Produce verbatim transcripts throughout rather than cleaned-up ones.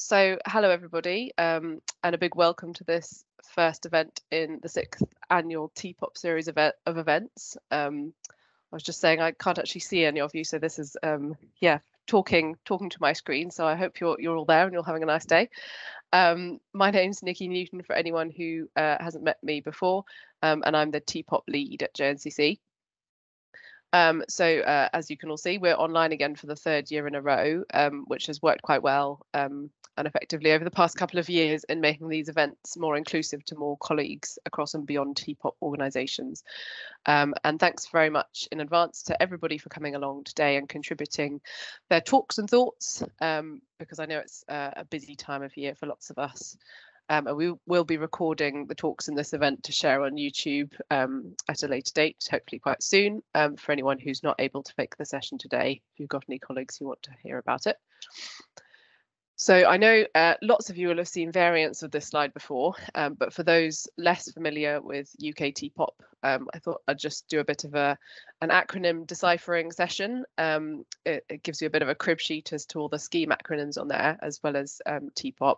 So hello everybody, um, and a big welcome to this first event in the sixth annual TEPoP series of, e of events. Um, I was just saying I can't actually see any of you, so this is um, yeah talking talking to my screen. So I hope you're you're all there and you're having a nice day. Um, my name's Nikki Newton for anyone who uh, hasn't met me before, um, and I'm the TEPoP lead at J N C C. Um, so uh, as you can all see, we're online again for the third year in a row, um, which has worked quite well um, and effectively over the past couple of years in making these events more inclusive to more colleagues across and beyond TEPoP organisations. Um, and thanks very much in advance to everybody for coming along today and contributing their talks and thoughts, um, because I know it's uh, a busy time of year for lots of us. Um, and we will be recording the talks in this event to share on YouTube um, at a later date, hopefully quite soon, um, for anyone who's not able to make the session today, if you've got any colleagues who want to hear about it. So I know uh, lots of you will have seen variants of this slide before, um, but for those less familiar with U K TEPoP, um, I thought I'd just do a bit of a an acronym deciphering session. Um, it, it gives you a bit of a crib sheet as to all the scheme acronyms on there, as well as um, TEPoP.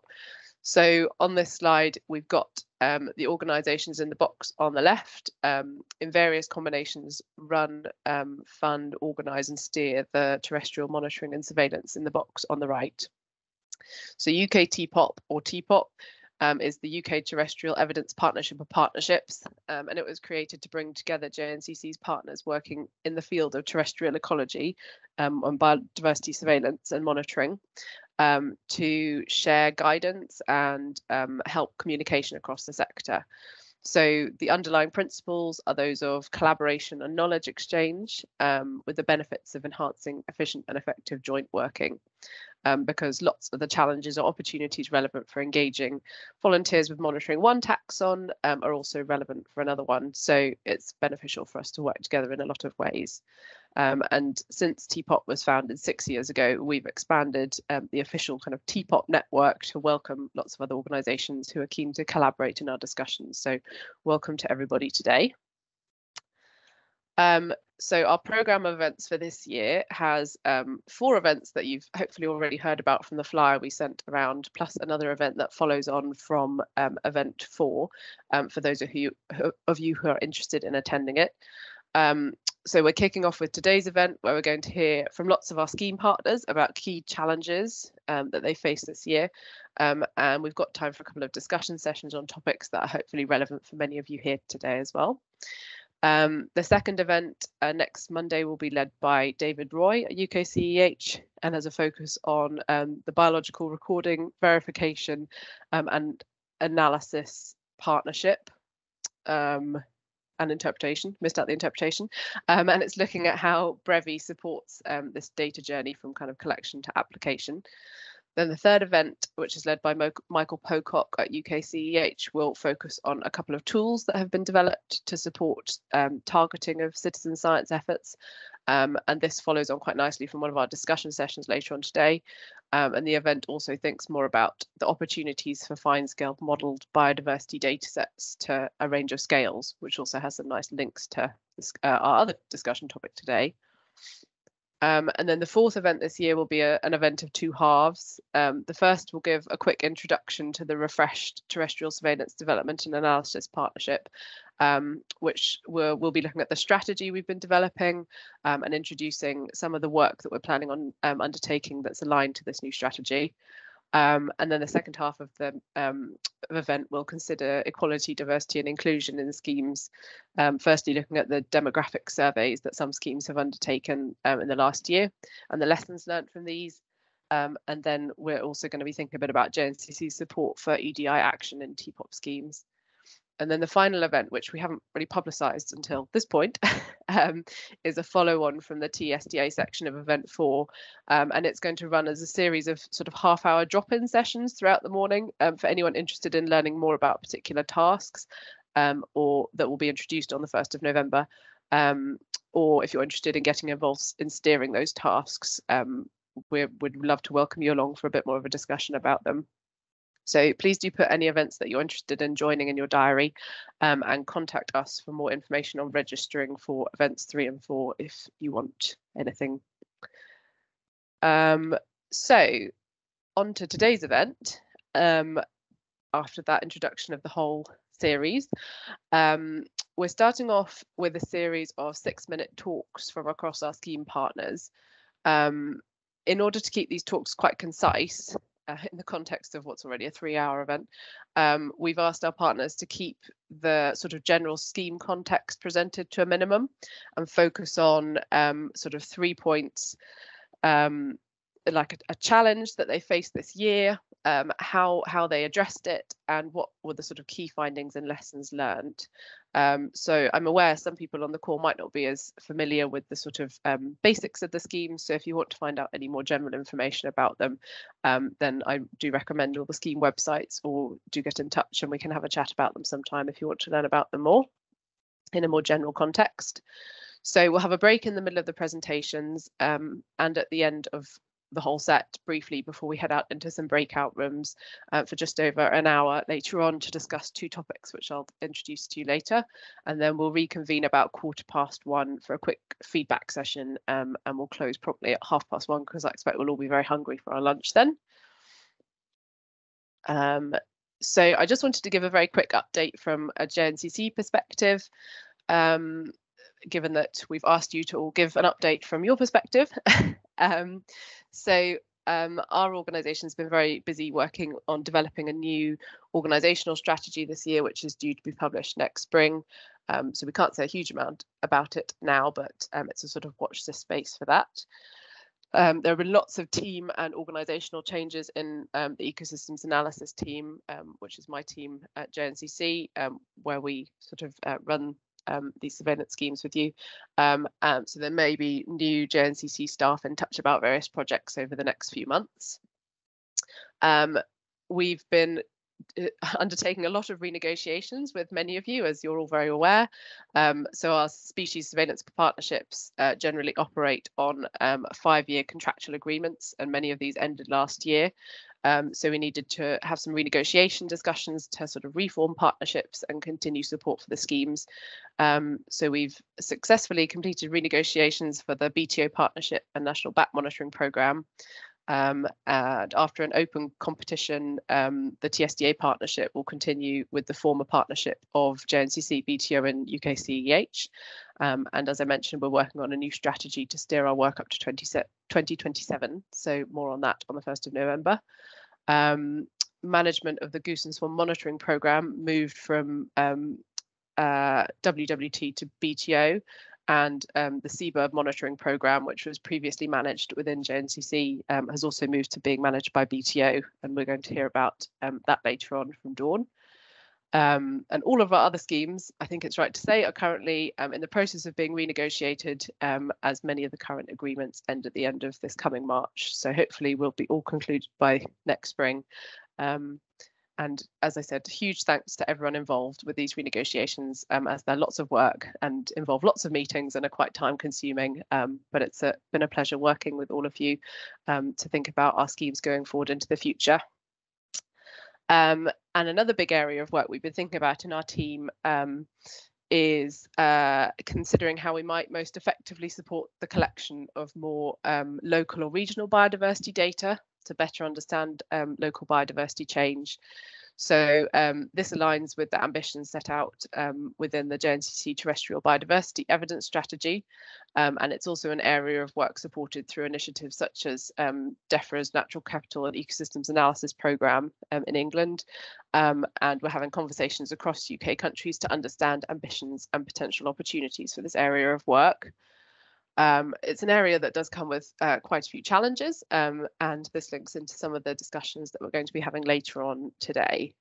So on this slide, we've got um, the organisations in the box on the left um, in various combinations run, um, fund, organise and steer the terrestrial monitoring and surveillance in the box on the right. So U K TEPoP or TEPoP um, is the U K Terrestrial Evidence Partnership of Partnerships, um, and it was created to bring together J N C C's partners working in the field of terrestrial ecology um, on biodiversity surveillance and monitoring. Um, to share guidance and um, help communication across the sector. So the underlying principles are those of collaboration and knowledge exchange um, with the benefits of enhancing efficient and effective joint working, um, because lots of the challenges or opportunities relevant for engaging volunteers with monitoring one taxon um, are also relevant for another one. So it's beneficial for us to work together in a lot of ways. Um, and since TEPoP was founded six years ago, we've expanded um, the official kind of TEPoP network to welcome lots of other organisations who are keen to collaborate in our discussions. So welcome to everybody today. Um, so our programme of events for this year has um, four events that you've hopefully already heard about from the flyer we sent around, plus another event that follows on from um, event four, um, for those of you, of you who are interested in attending it. Um, So we're kicking off with today's event, where we're going to hear from lots of our scheme partners about key challenges um, that they face this year. Um, and we've got time for a couple of discussion sessions on topics that are hopefully relevant for many of you here today as well. Um, the second event uh, next Monday will be led by David Roy at U K C E H and has a focus on um, the biological recording, verification um, and analysis partnership. Um, and interpretation, missed out the interpretation, um, and it's looking at how Brevi supports um, this data journey from kind of collection to application. Then the third event, which is led by Mo Michael Pocock at U K C E H, will focus on a couple of tools that have been developed to support um, targeting of citizen science efforts. Um, and this follows on quite nicely from one of our discussion sessions later on today. Um, and the event also thinks more about the opportunities for fine-scale modelled biodiversity datasets to a range of scales, which also has some nice links to uh, our other discussion topic today. Um, and then the fourth event this year will be a, an event of two halves. Um, the first will give a quick introduction to the refreshed Terrestrial Surveillance Development and Analysis Partnership, um, which we're, we'll be looking at the strategy we've been developing um, and introducing some of the work that we're planning on um, undertaking that's aligned to this new strategy. Um, and then the second half of the um, event will consider equality, diversity and inclusion in schemes, um, firstly looking at the demographic surveys that some schemes have undertaken um, in the last year and the lessons learned from these. Um, and then we're also going to be thinking a bit about J N C C support for E D I action in TEPoP schemes. And then the final event, which we haven't really publicised until this point, um, is a follow-on from the T S D A section of event four, um, and it's going to run as a series of sort of half-hour drop-in sessions throughout the morning um, for anyone interested in learning more about particular tasks, um, or that will be introduced on the first of November, um, or if you're interested in getting involved in steering those tasks, um, we would love to welcome you along for a bit more of a discussion about them. So please do put any events that you're interested in joining in your diary, um, and contact us for more information on registering for events three and four if you want anything. Um, so on to today's event, um, after that introduction of the whole series, um, we're starting off with a series of six-minute talks from across our scheme partners. Um, in order to keep these talks quite concise, uh, in the context of what's already a three-hour event, um, we've asked our partners to keep the sort of general scheme context presented to a minimum and focus on um, sort of three points, um, like a, a challenge that they faced this year, um, how how they addressed it, and what were the sort of key findings and lessons learned. Um, so I'm aware some people on the call might not be as familiar with the sort of um, basics of the scheme. So if you want to find out any more general information about them, um, then I do recommend all the scheme websites, or do get in touch and we can have a chat about them sometime if you want to learn about them more in a more general context. So we'll have a break in the middle of the presentations, um, and at the end of the whole set briefly before we head out into some breakout rooms uh, for just over an hour later on to discuss two topics, which I'll introduce to you later, and then we'll reconvene about quarter past one for a quick feedback session, um, and we'll close promptly at half past one because I expect we'll all be very hungry for our lunch then. Um, so I just wanted to give a very quick update from a J N C C perspective, um, given that we've asked you to all give an update from your perspective. Um, so um, our organisation has been very busy working on developing a new organisational strategy this year, which is due to be published next spring. Um, so we can't say a huge amount about it now, but um, it's a sort of watch this space for that. Um, there have been lots of team and organisational changes in um, the ecosystems analysis team, um, which is my team at J N C C, um, where we sort of uh, run Um, these surveillance schemes with you. Um, um, so there may be new J N C C staff in touch about various projects over the next few months. Um, we've been uh, undertaking a lot of renegotiations with many of you, as you're all very aware. Um, so our species surveillance partnerships uh, generally operate on um, five-year contractual agreements, and many of these ended last year. Um, so we needed to have some renegotiation discussions to sort of reform partnerships and continue support for the schemes. Um, so we've successfully completed renegotiations for the B T O partnership and National Bat Monitoring Programme. Um, and after an open competition, um, the T S D A partnership will continue with the former partnership of J N C C, B T O and U K C E H. Um, and as I mentioned, we're working on a new strategy to steer our work up to twenty twenty-seven. So more on that on the first of November. Um, management of the Goose and Swan Monitoring Programme moved from um, uh, W W T to B T O. And um, the Seabird Monitoring Programme, which was previously managed within J N C C, um, has also moved to being managed by B T O, and we're going to hear about um, that later on from Dawn. Um, and all of our other schemes, I think it's right to say, are currently um, in the process of being renegotiated, um, as many of the current agreements end at the end of this coming March. So hopefully we'll be all concluded by next spring. Um, And as I said, huge thanks to everyone involved with these renegotiations, um, as they're lots of work and involve lots of meetings and are quite time consuming. Um, but it's a, been a pleasure working with all of you um, to think about our schemes going forward into the future. Um, and another big area of work we've been thinking about in our team um, is uh, considering how we might most effectively support the collection of more um, local or regional biodiversity data to better understand um, local biodiversity change. So um, this aligns with the ambitions set out um, within the J N C C Terrestrial Biodiversity Evidence Strategy, um, and it's also an area of work supported through initiatives such as um, DEFRA's Natural Capital and Ecosystems Analysis Programme um, in England, um, and we're having conversations across U K countries to understand ambitions and potential opportunities for this area of work. Um, it's an area that does come with uh, quite a few challenges, um, and this links into some of the discussions that we're going to be having later on today.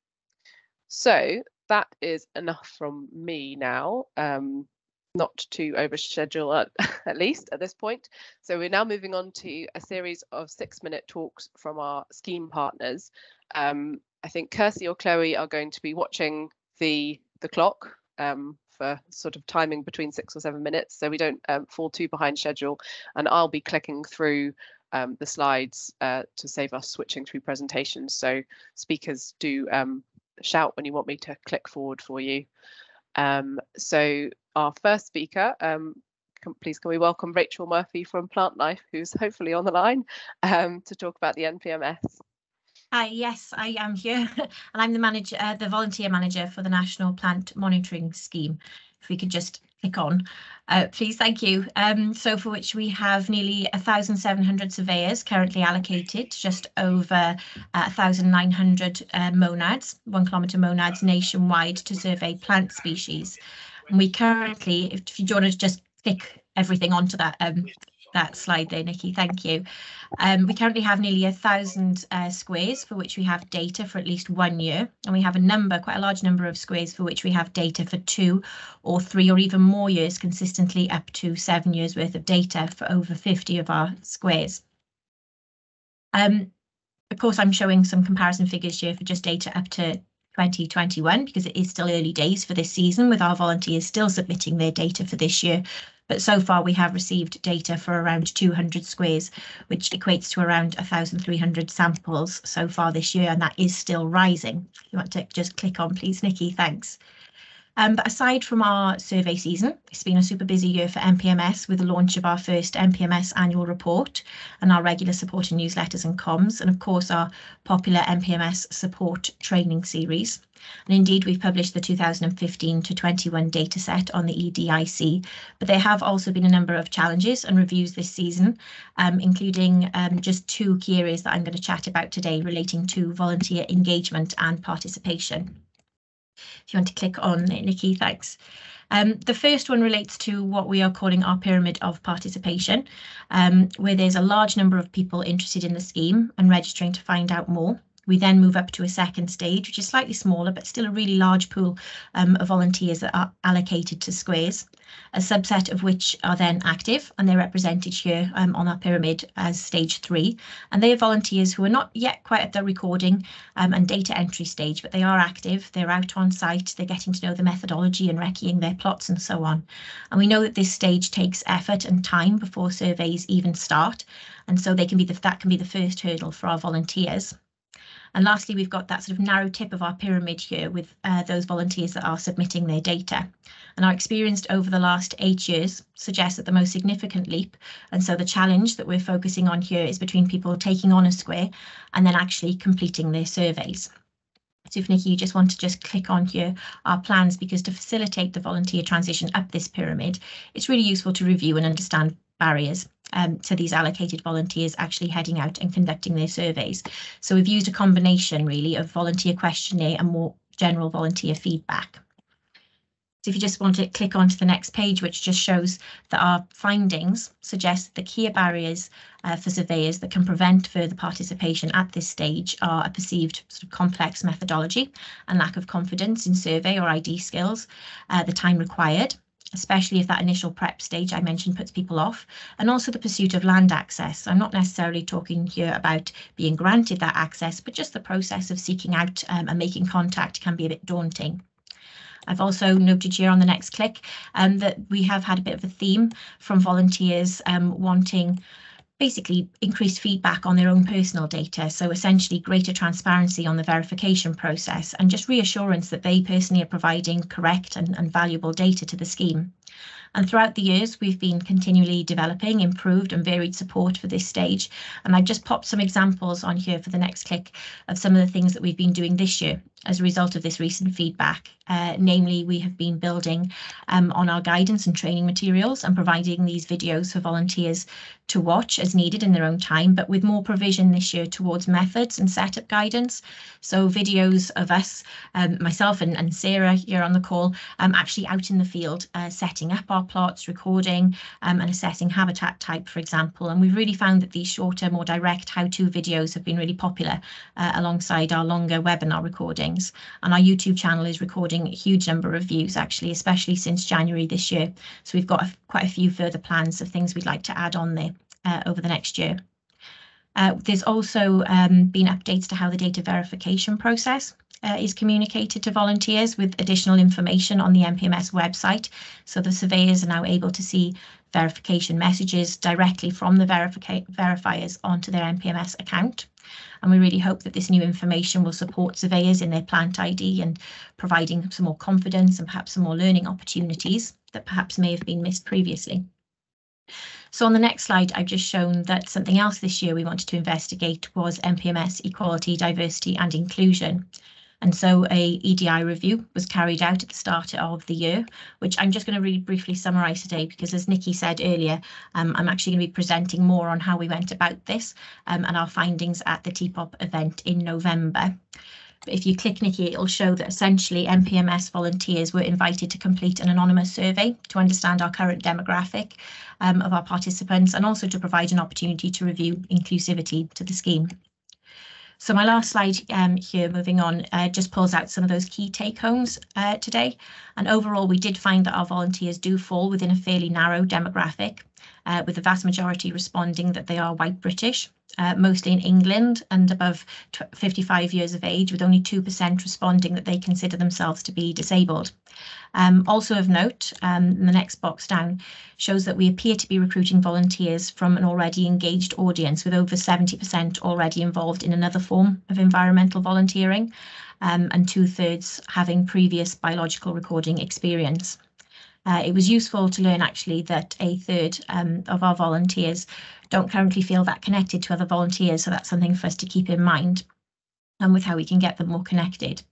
So that is enough from me now, um, not to overschedule at, at least at this point. So we're now moving on to a series of six-minute talks from our scheme partners. Um, I think Kirstie or Chloe are going to be watching the, the clock. Um, for sort of timing between six or seven minutes so we don't um, fall too behind schedule, and I'll be clicking through um, the slides uh, to save us switching through presentations, so speakers do um, shout when you want me to click forward for you. Um, so our first speaker, um, can, please can we welcome Rachel Murphy from Plant Life, who's hopefully on the line um, to talk about the N P M S. Hi, yes, I am here and I'm the manager, uh, the volunteer manager for the National Plant Monitoring Scheme. If we could just click on, uh, please, thank you. Um, so for which we have nearly one thousand seven hundred surveyors currently allocated, just over uh, one thousand nine hundred uh, monads, one kilometre monads nationwide to survey plant species. And we currently, if, if you want to just click everything onto that, um, that slide there, Nikki, thank you. Um, we currently have nearly a thousand uh, squares for which we have data for at least one year, and we have a number, quite a large number of squares for which we have data for two or three or even more years, consistently up to seven years worth of data for over fifty of our squares. Um, of course, I'm showing some comparison figures here for just data up to twenty twenty-one because it is still early days for this season, with our volunteers still submitting their data for this year. But so far we have received data for around two hundred squares, which equates to around one thousand three hundred samples so far this year, and that is still rising. If you want to just click on, please, Nikki, thanks. Um, but aside from our survey season, it's been a super busy year for M P M S with the launch of our first M P M S annual report and our regular supporting newsletters and comms, and of course our popular M P M S support training series. And indeed, we've published the two thousand fifteen to twenty-one dataset on the E D I C, but there have also been a number of challenges and reviews this season, um, including um, just two key areas that I'm going to chat about today relating to volunteer engagement and participation. If you want to click on, Nikki, thanks. Um, the first one relates to what we are calling our pyramid of participation, um, where there's a large number of people interested in the scheme and registering to find out more. We then move up to a second stage, which is slightly smaller, but still a really large pool um, of volunteers that are allocated to squares, a subset of which are then active, and they're represented here um, on our pyramid as stage three. And they are volunteers who are not yet quite at the recording um, and data entry stage, but they are active, they're out on site, they're getting to know the methodology and recceing their plots and so on. And we know that this stage takes effort and time before surveys even start, and so they can be the, that can be the first hurdle for our volunteers. And lastly, we've got that sort of narrow tip of our pyramid here with uh, those volunteers that are submitting their data. And our experience over the last eight years suggests that the most significant leap, and so the challenge that we're focusing on here, is between people taking on a square and then actually completing their surveys. So if Nikki, you just want to just click on here our plans, because to facilitate the volunteer transition up this pyramid, it's really useful to review and understand barriers um, to these allocated volunteers actually heading out and conducting their surveys. So we've used a combination really of volunteer questionnaire and more general volunteer feedback. So if you just want to click onto the next page, which just shows that our findings suggest the key barriers uh, for surveyors that can prevent further participation at this stage are a perceived sort of complex methodology and lack of confidence in survey or I D skills, uh, the time required, especially if that initial prep stage I mentioned puts people off, and also the pursuit of land access. So I'm not necessarily talking here about being granted that access, but just the process of seeking out um, and making contact can be a bit daunting. I've also noted here on the next click um, that we have had a bit of a theme from volunteers um, wanting basically increased feedback on their own personal data, so essentially greater transparency on the verification process and just reassurance that they personally are providing correct and, and valuable data to the scheme. And throughout the years, we've been continually developing improved and varied support for this stage. And I've just popped some examples on here for the next click of some of the things that we've been doing this year as a result of this recent feedback. Uh, namely, we have been building um, on our guidance and training materials and providing these videos for volunteers to watch as needed in their own time, but with more provision this year towards methods and setup guidance. So videos of us, um, myself and, and Sarah here on the call, um, actually out in the field, uh, setting up our plots, recording um, and assessing habitat type, for example. And we've really found that these shorter, more direct how-to videos have been really popular uh, alongside our longer webinar recordings. And our YouTube channel is recording a huge number of views, actually, especially since January this year. So we've got a, quite a few further plans of things we'd like to add on there uh, over the next year. Uh, there's also um, been updates to how the data verification process Uh, is communicated to volunteers, with additional information on the M P M S website. So the surveyors are now able to see verification messages directly from the verifiers onto their M P M S account. And we really hope that this new information will support surveyors in their plant I D and providing some more confidence and perhaps some more learning opportunities that perhaps may have been missed previously. So on the next slide, I've just shown that something else this year we wanted to investigate was M P M S equality, diversity and inclusion. And so a E D I review was carried out at the start of the year, which I'm just going to really briefly summarise today, because as Nikki said earlier, um, I'm actually going to be presenting more on how we went about this um, and our findings at the TEPoP event in November. But if you click, Nikki, it'll show that essentially M P M S volunteers were invited to complete an anonymous survey to understand our current demographic um, of our participants and also to provide an opportunity to review inclusivity to the scheme. So my last slide um, here, moving on, uh, just pulls out some of those key take-homes uh, today. And overall, we did find that our volunteers do fall within a fairly narrow demographic, uh, with the vast majority responding that they are white British, uh, mostly in England and above fifty-five years of age, with only two percent responding that they consider themselves to be disabled. Um, also of note, um, the next box down shows that we appear to be recruiting volunteers from an already engaged audience, with over seventy percent already involved in another form of environmental volunteering, um, and two thirds having previous biological recording experience. Uh, it was useful to learn actually that a third um, of our volunteers don't currently feel that connected to other volunteers, so that's something for us to keep in mind and with how we can get them more connected.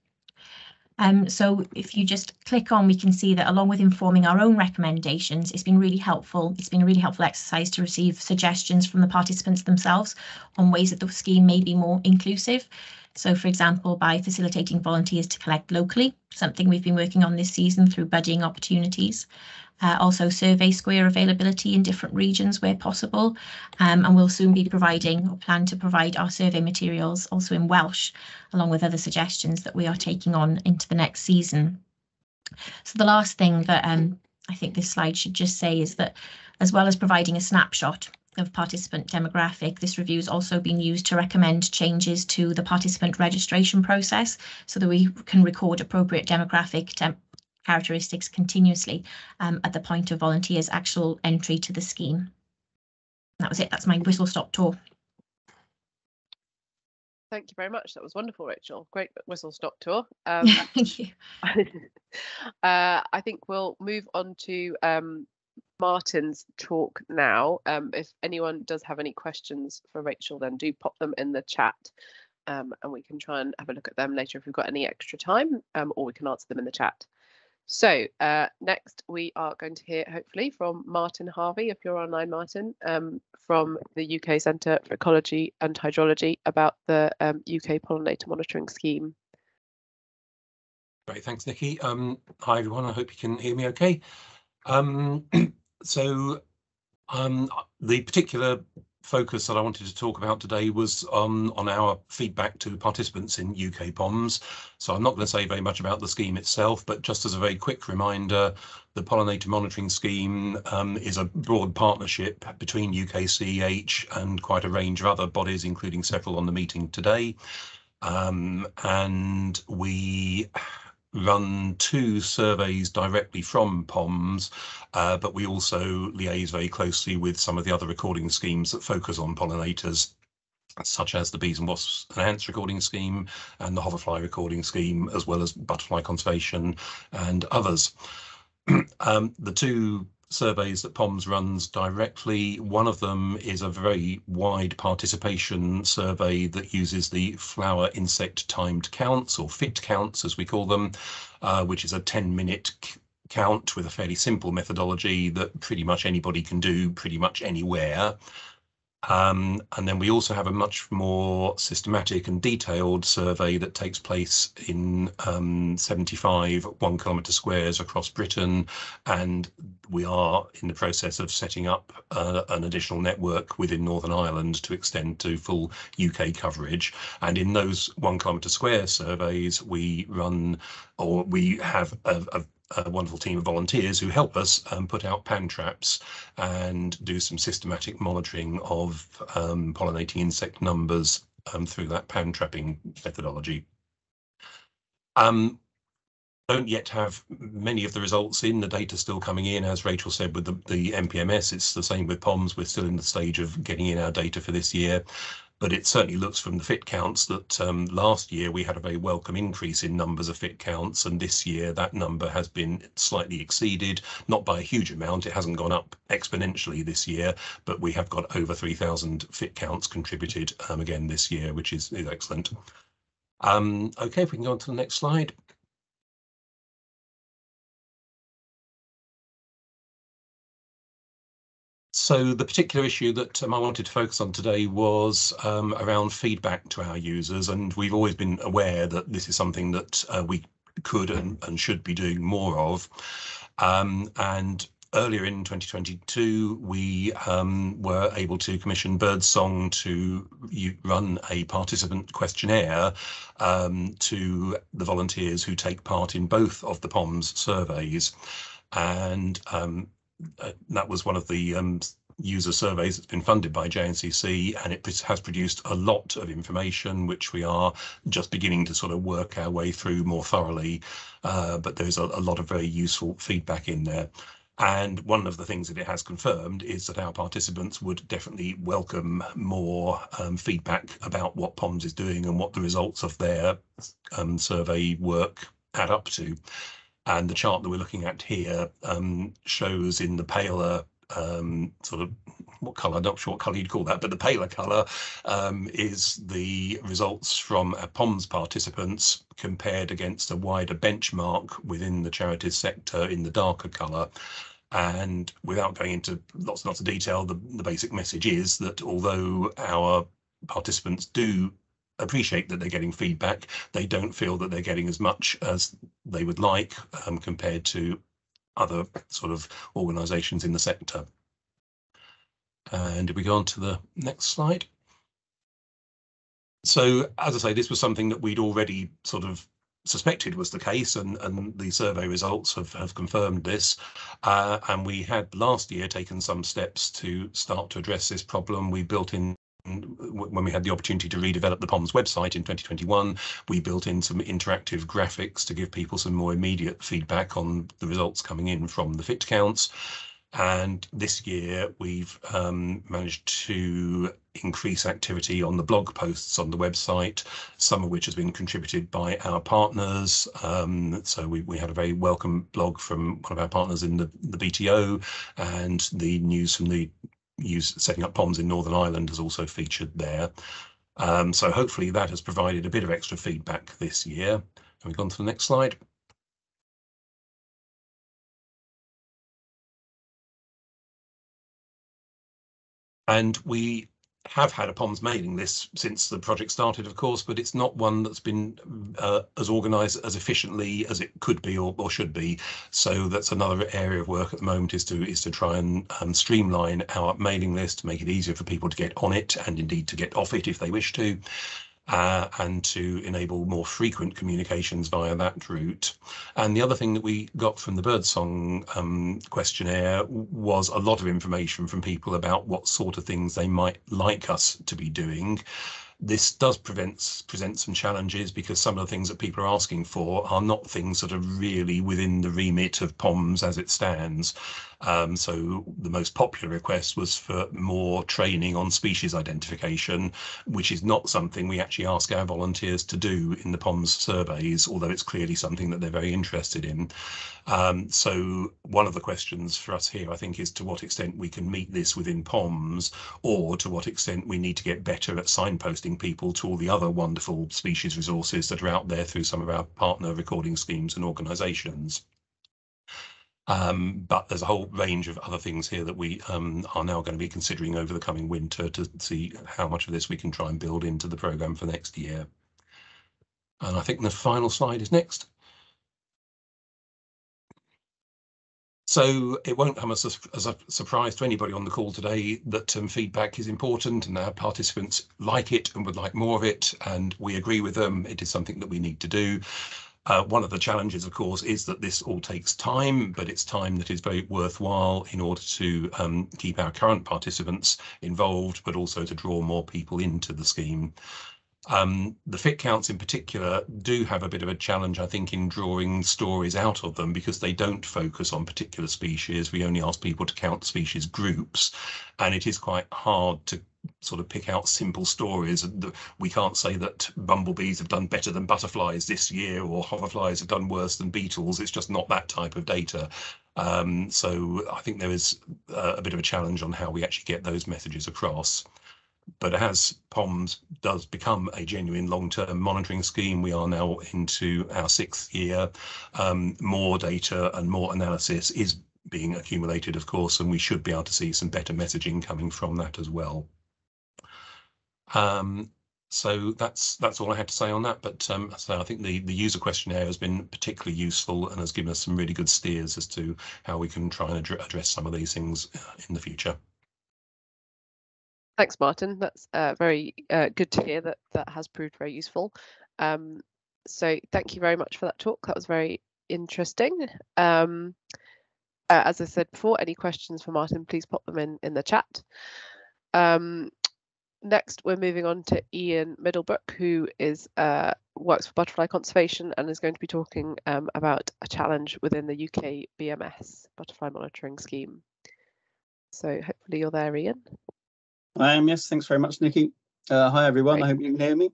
Um, so if you just click on, we can see that along with informing our own recommendations, it's been really helpful. It's been a really helpful exercise to receive suggestions from the participants themselves on ways that the scheme may be more inclusive. So, for example, by facilitating volunteers to collect locally, something we've been working on this season through buddying opportunities. Uh, also survey square availability in different regions where possible, um, and we'll soon be providing or plan to provide our survey materials also in Welsh, along with other suggestions that we are taking on into the next season. So the last thing that um, I think this slide should just say is that, as well as providing a snapshot of participant demographic, this review has also been used to recommend changes to the participant registration process so that we can record appropriate demographic temp characteristics continuously um, at the point of volunteers' actual entry to the scheme. And that was it. That's my whistle stop tour. Thank you very much. That was wonderful, Rachel. Great whistle stop tour. Um, Thank you. uh, I think we'll move on to um, Martin's talk now. Um, if anyone does have any questions for Rachel, then do pop them in the chat. Um, and we can try and have a look at them later if we've got any extra time, um, or we can answer them in the chat. So uh, next we are going to hear, hopefully, from Martin Harvey, if you're online, Martin, um, from the U K Centre for Ecology and Hydrology about the um, U K Pollinator Monitoring Scheme. Great, thanks, Nikki. Um, hi, everyone. I hope you can hear me OK. Um, so um, the particular focus that I wanted to talk about today was um, on our feedback to participants in U K POMS. So I'm not going to say very much about the scheme itself, but just as a very quick reminder, the Pollinator Monitoring Scheme um, is a broad partnership between U K C E H and quite a range of other bodies, including several on the meeting today. Um, and we run two surveys directly from POMS, uh, but we also liaise very closely with some of the other recording schemes that focus on pollinators, such as the Bees and Wasps and Ants recording scheme and the Hoverfly recording scheme, as well as Butterfly Conservation and others. um, the two surveys that POMS runs directly, one of them is a very wide participation survey that uses the flower insect timed counts, or fit counts as we call them, uh, which is a ten minute count with a fairly simple methodology that pretty much anybody can do pretty much anywhere. Um, and then we also have a much more systematic and detailed survey that takes place in um, seventy-five one kilometre squares across Britain, and we are in the process of setting up uh, an additional network within Northern Ireland to extend to full U K coverage. And in those one kilometre square surveys, we run, or we have a, a a wonderful team of volunteers who help us um, put out pan traps and do some systematic monitoring of um, pollinating insect numbers um, through that pan trapping methodology. Um, don't yet have many of the results in, the data still coming in, as Rachel said with the, the M P M S, it's the same with POMS, we're still in the stage of getting in our data for this year. But it certainly looks from the fit counts that um, last year we had a very welcome increase in numbers of fit counts, and this year that number has been slightly exceeded, not by a huge amount. It hasn't gone up exponentially this year, but we have got over three thousand fit counts contributed um, again this year, which is, is excellent. Um, okay, if we can go on to the next slide. So the particular issue that um, I wanted to focus on today was um, around feedback to our users, and we've always been aware that this is something that uh, we could and, and should be doing more of. Um, and earlier in twenty twenty-two, we um, were able to commission Birdsong to run a participant questionnaire um, to the volunteers who take part in both of the P O M S surveys, and um, Uh, that was one of the um, user surveys that's been funded by J N C C, and it has produced a lot of information which we are just beginning to sort of work our way through more thoroughly, uh, but there's a, a lot of very useful feedback in there. And one of the things that it has confirmed is that our participants would definitely welcome more um, feedback about what P O M S is doing and what the results of their um, survey work add up to. And the chart that we're looking at here um, shows in the paler um, sort of what colour, not sure what colour you'd call that, but the paler colour um, is the results from our P O M S participants compared against a wider benchmark within the charities sector in the darker colour. And without going into lots and lots of detail, the, the basic message is that although our participants do appreciate that they're getting feedback, they don't feel that they're getting as much as they would like um, compared to other sort of organisations in the sector. And if we go on to the next slide. So, as I say, this was something that we'd already sort of suspected was the case, and, and the survey results have, have confirmed this. Uh, and we had last year taken some steps to start to address this problem. We built in When we had the opportunity to redevelop the P O M S website in twenty twenty-one, we built in some interactive graphics to give people some more immediate feedback on the results coming in from the fit counts. And this year we've um, managed to increase activity on the blog posts on the website, some of which has been contributed by our partners. Um, so we, we had a very welcome blog from one of our partners in the, the B T O, and the news from the Use setting up P O M S in Northern Ireland has also featured there. Um, so hopefully that has provided a bit of extra feedback this year. And we've gone to the next slide. And we have had a P O M S mailing list since the project started, of course, but it's not one that's been uh, as organised as efficiently as it could be or, or should be. So that's another area of work at the moment, is to is to try and um, streamline our mailing list, make it easier for people to get on it and indeed to get off it if they wish to, uh, and to enable more frequent communications via that route. And the other thing that we got from the Birdsong um, questionnaire was a lot of information from people about what sort of things they might like us to be doing. This does prevent, present some challenges, because some of the things that people are asking for are not things that are really within the remit of P O M S as it stands. Um, so the most popular request was for more training on species identification, which is not something we actually ask our volunteers to do in the P O M S surveys, although it's clearly something that they're very interested in. Um, so one of the questions for us here, I think, is to what extent we can meet this within P O M S, or to what extent we need to get better at signposting people to all the other wonderful species resources that are out there through some of our partner recording schemes and organisations. Um, but there's a whole range of other things here that we um, are now going to be considering over the coming winter to see how much of this we can try and build into the programme for next year. And I think the final slide is next. So it won't come as a, as a surprise to anybody on the call today that um, feedback is important, and our participants like it and would like more of it, and we agree with them. It is something that we need to do. Uh, one of the challenges, of course, is that this all takes time, but it's time that is very worthwhile in order to um, keep our current participants involved, but also to draw more people into the scheme. Um, the fit counts in particular do have a bit of a challenge, I think, in drawing stories out of them, because they don't focus on particular species. We only ask people to count species groups, and it is quite hard to sort of pick out simple stories. And we can't say that bumblebees have done better than butterflies this year or hoverflies have done worse than beetles. It's just not that type of data. Um, so I think there is uh, a bit of a challenge on how we actually get those messages across. But as POMS does become a genuine long-term monitoring scheme, we are now into our sixth year. Um, more data and more analysis is being accumulated, of course, and we should be able to see some better messaging coming from that as well. Um, so that's that's all I had to say on that. But um, so I think the, the user questionnaire has been particularly useful and has given us some really good steers as to how we can try and ad address some of these things in the future. Thanks, Martin. That's uh, very uh, good to hear that that has proved very useful. Um, so thank you very much for that talk. That was very interesting. Um, uh, as I said before, any questions for Martin, please pop them in in the chat. Um, next, we're moving on to Ian Middlebrook, who is uh, works for Butterfly Conservation and is going to be talking um, about a challenge within the U K B M S, Butterfly Monitoring Scheme. So hopefully you're there, Ian. I am, yes. Thanks very much, Nikki. Uh, hi, everyone. Great. I hope you can hear me.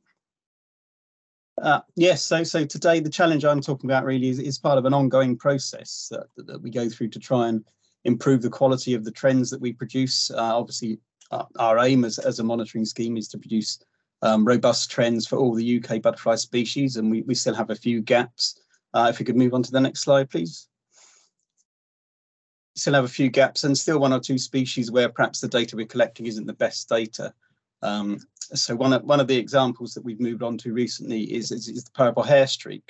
Uh, yes, so so today the challenge I'm talking about really is, is part of an ongoing process that, that we go through to try and improve the quality of the trends that we produce. Uh, obviously, uh, our aim as, as a monitoring scheme is to produce um, robust trends for all the U K butterfly species, and we, we still have a few gaps. Uh, if we could move on to the next slide, please. Still have a few gaps and still one or two species where perhaps the data we're collecting isn't the best data. Um, so one of, one of the examples that we've moved on to recently is, is, is the purple hairstreak.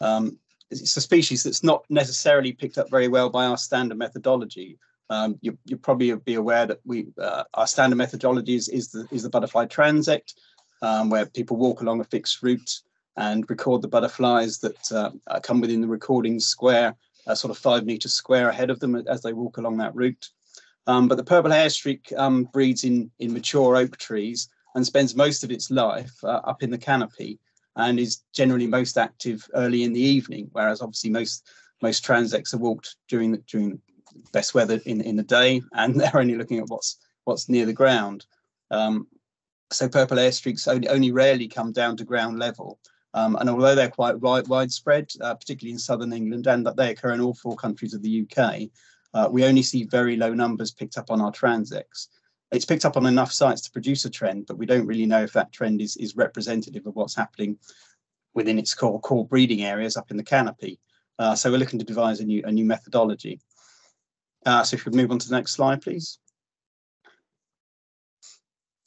Um, it's a species that's not necessarily picked up very well by our standard methodology. Um, you, you probably be aware that we uh, our standard methodology is, is, the, is the butterfly transect, um, where people walk along a fixed route and record the butterflies that uh, come within the recording square, a sort of five metre square ahead of them as they walk along that route. Um, but the purple hairstreak um, breeds in, in mature oak trees and spends most of its life uh, up in the canopy and is generally most active early in the evening, whereas obviously most most transects are walked during the, during best weather in, in the day, and they're only looking at what's what's near the ground. Um, so purple hairstreaks only, only rarely come down to ground level. Um, and although they're quite widespread, uh, particularly in southern England, and that they occur in all four countries of the U K, uh, we only see very low numbers picked up on our transects. It's picked up on enough sites to produce a trend, but we don't really know if that trend is, is representative of what's happening within its core, core breeding areas up in the canopy. Uh, so we're looking to devise a new, a new methodology. Uh, so if we move on to the next slide, please.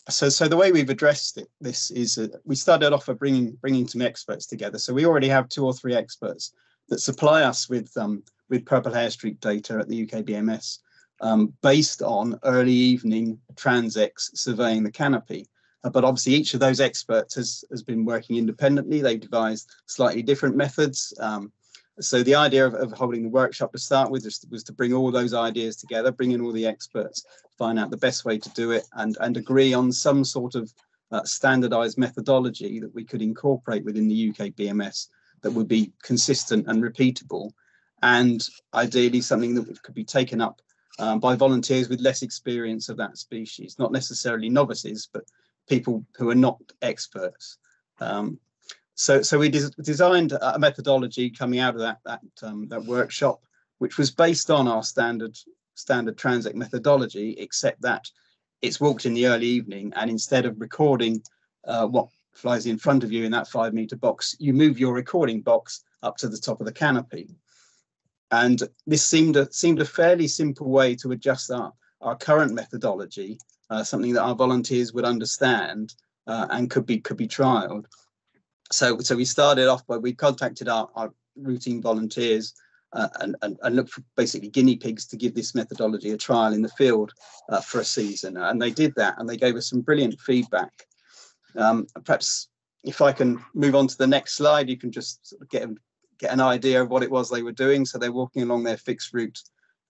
So, so the way we've addressed it, this is uh, we started off by bringing bringing some experts together. So we already have two or three experts that supply us with um, with purple hairstreak data at the U K B M S um, based on early evening transects surveying the canopy. Uh, but obviously, each of those experts has has been working independently. They've devised slightly different methods. Um, so the idea of, of holding the workshop to start with was, was to bring all those ideas together, bring in all the experts, find out the best way to do it, and and agree on some sort of uh, standardized methodology that we could incorporate within the U K B M S that would be consistent and repeatable, and ideally something that could be taken up um, by volunteers with less experience of that species, not necessarily novices, but people who are not experts. Um, So, so we des- designed a methodology coming out of that that, um, that workshop, which was based on our standard standard transect methodology, except that it's walked in the early evening, and instead of recording uh, what flies in front of you in that five metre box, you move your recording box up to the top of the canopy. And this seemed a, seemed a fairly simple way to adjust our, our current methodology, uh, something that our volunteers would understand uh, and could be could be trialled. So, so we started off by we contacted our, our routine volunteers uh, and, and, and looked for basically guinea pigs to give this methodology a trial in the field uh, for a season. And they did that, and they gave us some brilliant feedback. Um, perhaps if I can move on to the next slide, you can just sort of get, get an idea of what it was they were doing. So they're walking along their fixed route.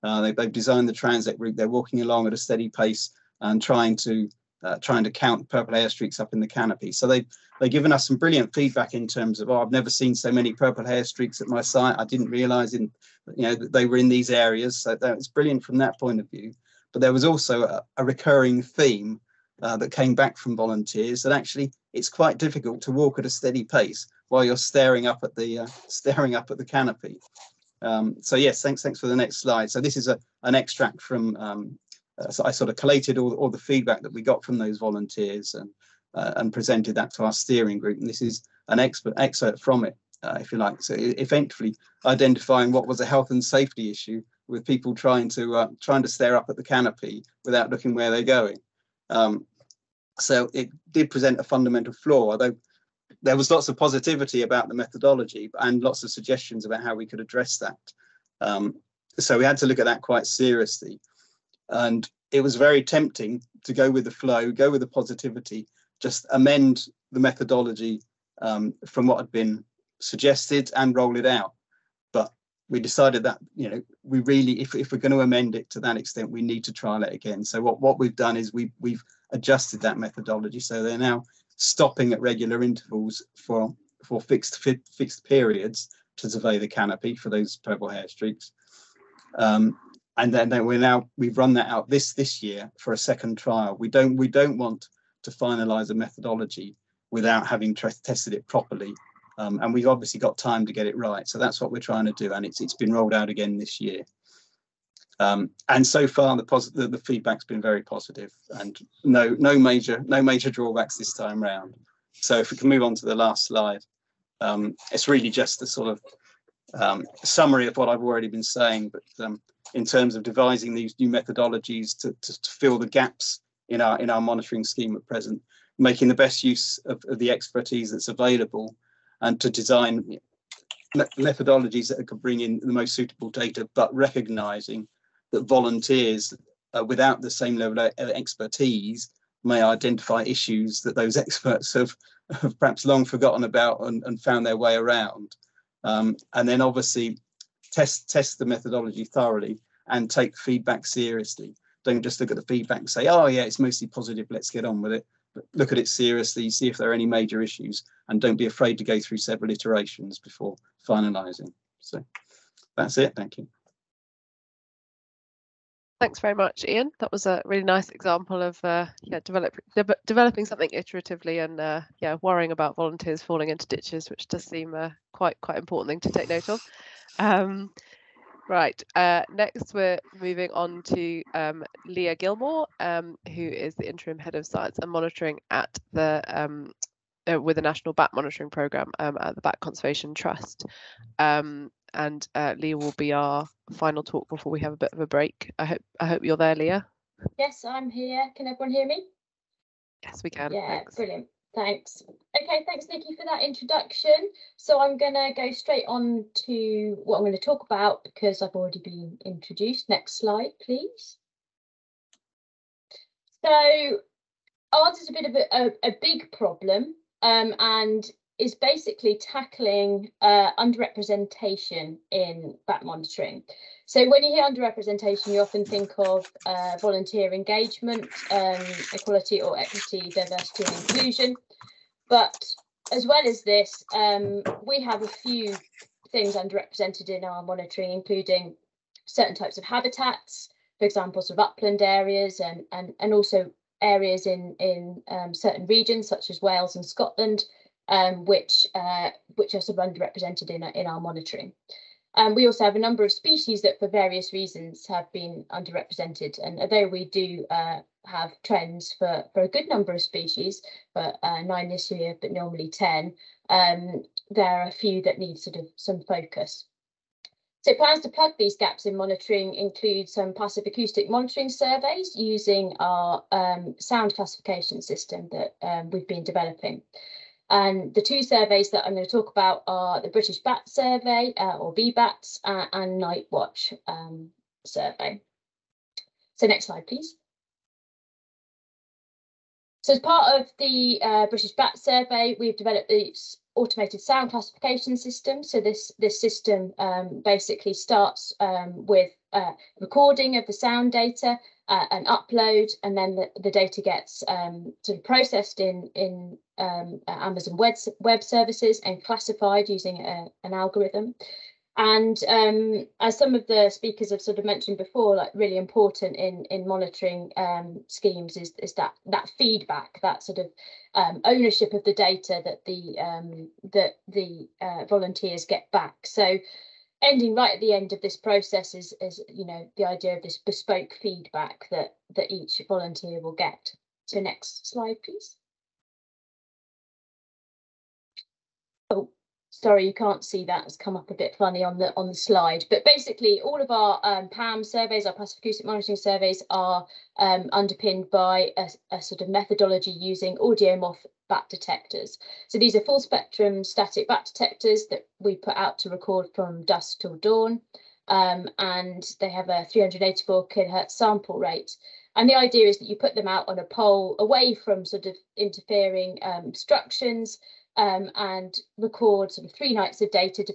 Uh, they, they've designed the transect route. They're walking along at a steady pace and trying to Uh, trying to count purple hairstreaks up in the canopy. So they, they've given us some brilliant feedback in terms of, oh, I've never seen so many purple hairstreaks at my site. I didn't realise in, you know, that they were in these areas. So that was brilliant from that point of view. But there was also a, a recurring theme uh, that came back from volunteers that actually it's quite difficult to walk at a steady pace while you're staring up at the uh, staring up at the canopy. Um, so yes, thanks thanks for the next slide. So this is a an extract from um, uh, so I sort of collated all, all the feedback that we got from those volunteers and uh, and presented that to our steering group. And this is an expert excerpt from it, uh, if you like. So effectively identifying what was a health and safety issue with people trying to uh, trying to stare up at the canopy without looking where they're going. Um, so it did present a fundamental flaw, although there was lots of positivity about the methodology and lots of suggestions about how we could address that. Um, so we had to look at that quite seriously. And it was very tempting to go with the flow, go with the positivity, just amend the methodology um, from what had been suggested and roll it out. But we decided that, you know, we really, if, if we're going to amend it to that extent, we need to trial it again. So what, what we've done is we, we've adjusted that methodology. So they're now stopping at regular intervals for for fixed fi fixed periods to survey the canopy for those purple hair streaks, um, and then, then we're now we've run that out this this year for a second trial. We don't we don't want to finalise a methodology without having tested it properly, um, and we've obviously got time to get it right. So that's what we're trying to do, and it's it's been rolled out again this year. Um, and so far, the, posit the, the feedback's been very positive, and no no major no major drawbacks this time round. So if we can move on to the last slide, um, it's really just a sort of um, summary of what I've already been saying. But um, in terms of devising these new methodologies to, to, to fill the gaps in our in our monitoring scheme at present, making the best use of, of the expertise that's available, and to design me methodologies that could bring in the most suitable data, but recognising that volunteers uh, without the same level of expertise may identify issues that those experts have, have perhaps long forgotten about and, and found their way around. Um, and then obviously test, test the methodology thoroughly and take feedback seriously. Don't just look at the feedback and say, oh yeah, it's mostly positive, let's get on with it. But look at it seriously, see if there are any major issues, and don't be afraid to go through several iterations before finalising. So that's it, thank you. Thanks very much, Ian. That was a really nice example of uh, yeah, develop, de developing something iteratively and uh, yeah, worrying about volunteers falling into ditches, which does seem a quite quite important thing to take note of. Um, right, uh, next we're moving on to um, Leah Gilmore, um, who is the interim head of science and monitoring at the um, uh, with the National Bat Monitoring Programme um, at the Bat Conservation Trust. Um, And uh, Leah will be our final talk before we have a bit of a break. I hope I hope you're there, Leah. Yes, I'm here. Can everyone hear me? Yes, we can. Yeah, thanks. Brilliant. Thanks. Okay, thanks, Nikki, for that introduction. So I'm going to go straight on to what I'm going to talk about because I've already been introduced. Next slide, please. So ours is a bit of a, a, a big problem, um, and is basically tackling uh, underrepresentation in bat monitoring. So when you hear underrepresentation, you often think of uh, volunteer engagement, um, equality or equity, diversity and inclusion. But as well as this, um, we have a few things underrepresented in our monitoring, including certain types of habitats, for example, sort of upland areas and, and, and also areas in, in um, certain regions such as Wales and Scotland, Um, which uh, which are sort of underrepresented in our, in our monitoring. Um, we also have a number of species that for various reasons have been underrepresented, and although we do uh, have trends for, for a good number of species, but uh, nine this year, but normally ten, um, there are a few that need sort of some focus. So plans to plug these gaps in monitoring include some passive acoustic monitoring surveys using our um, sound classification system that um, we've been developing. And the two surveys that I'm going to talk about are the British Bat Survey, uh, or B BATS, uh, and Night Watch um, survey. So next slide, please. So as part of the uh, British Bat Survey, we've developed the automated sound classification system. So this, this system um, basically starts um, with uh, recording of the sound data, Uh, an upload, and then the, the data gets um, sort of processed in in um, Amazon Web Web Services and classified using a, an algorithm. And um, as some of the speakers have sort of mentioned before, like really important in in monitoring um, schemes is is that that feedback, that sort of um, ownership of the data that the um, that the uh, volunteers get back. So ending right at the end of this process is is you know the idea of this bespoke feedback that that each volunteer will get. So next slide, please. Oh. Sorry, you can't see that. It's come up a bit funny on the on the slide. But basically, all of our um, P A M surveys, our passive acoustic monitoring surveys, are um, underpinned by a, a sort of methodology using audiomorph bat detectors. So these are full spectrum static bat detectors that we put out to record from dusk till dawn, um, and they have a three hundred eighty-four kilohertz sample rate. And the idea is that you put them out on a pole away from sort of interfering um, obstructions. Um, and record sort of three nights of data to,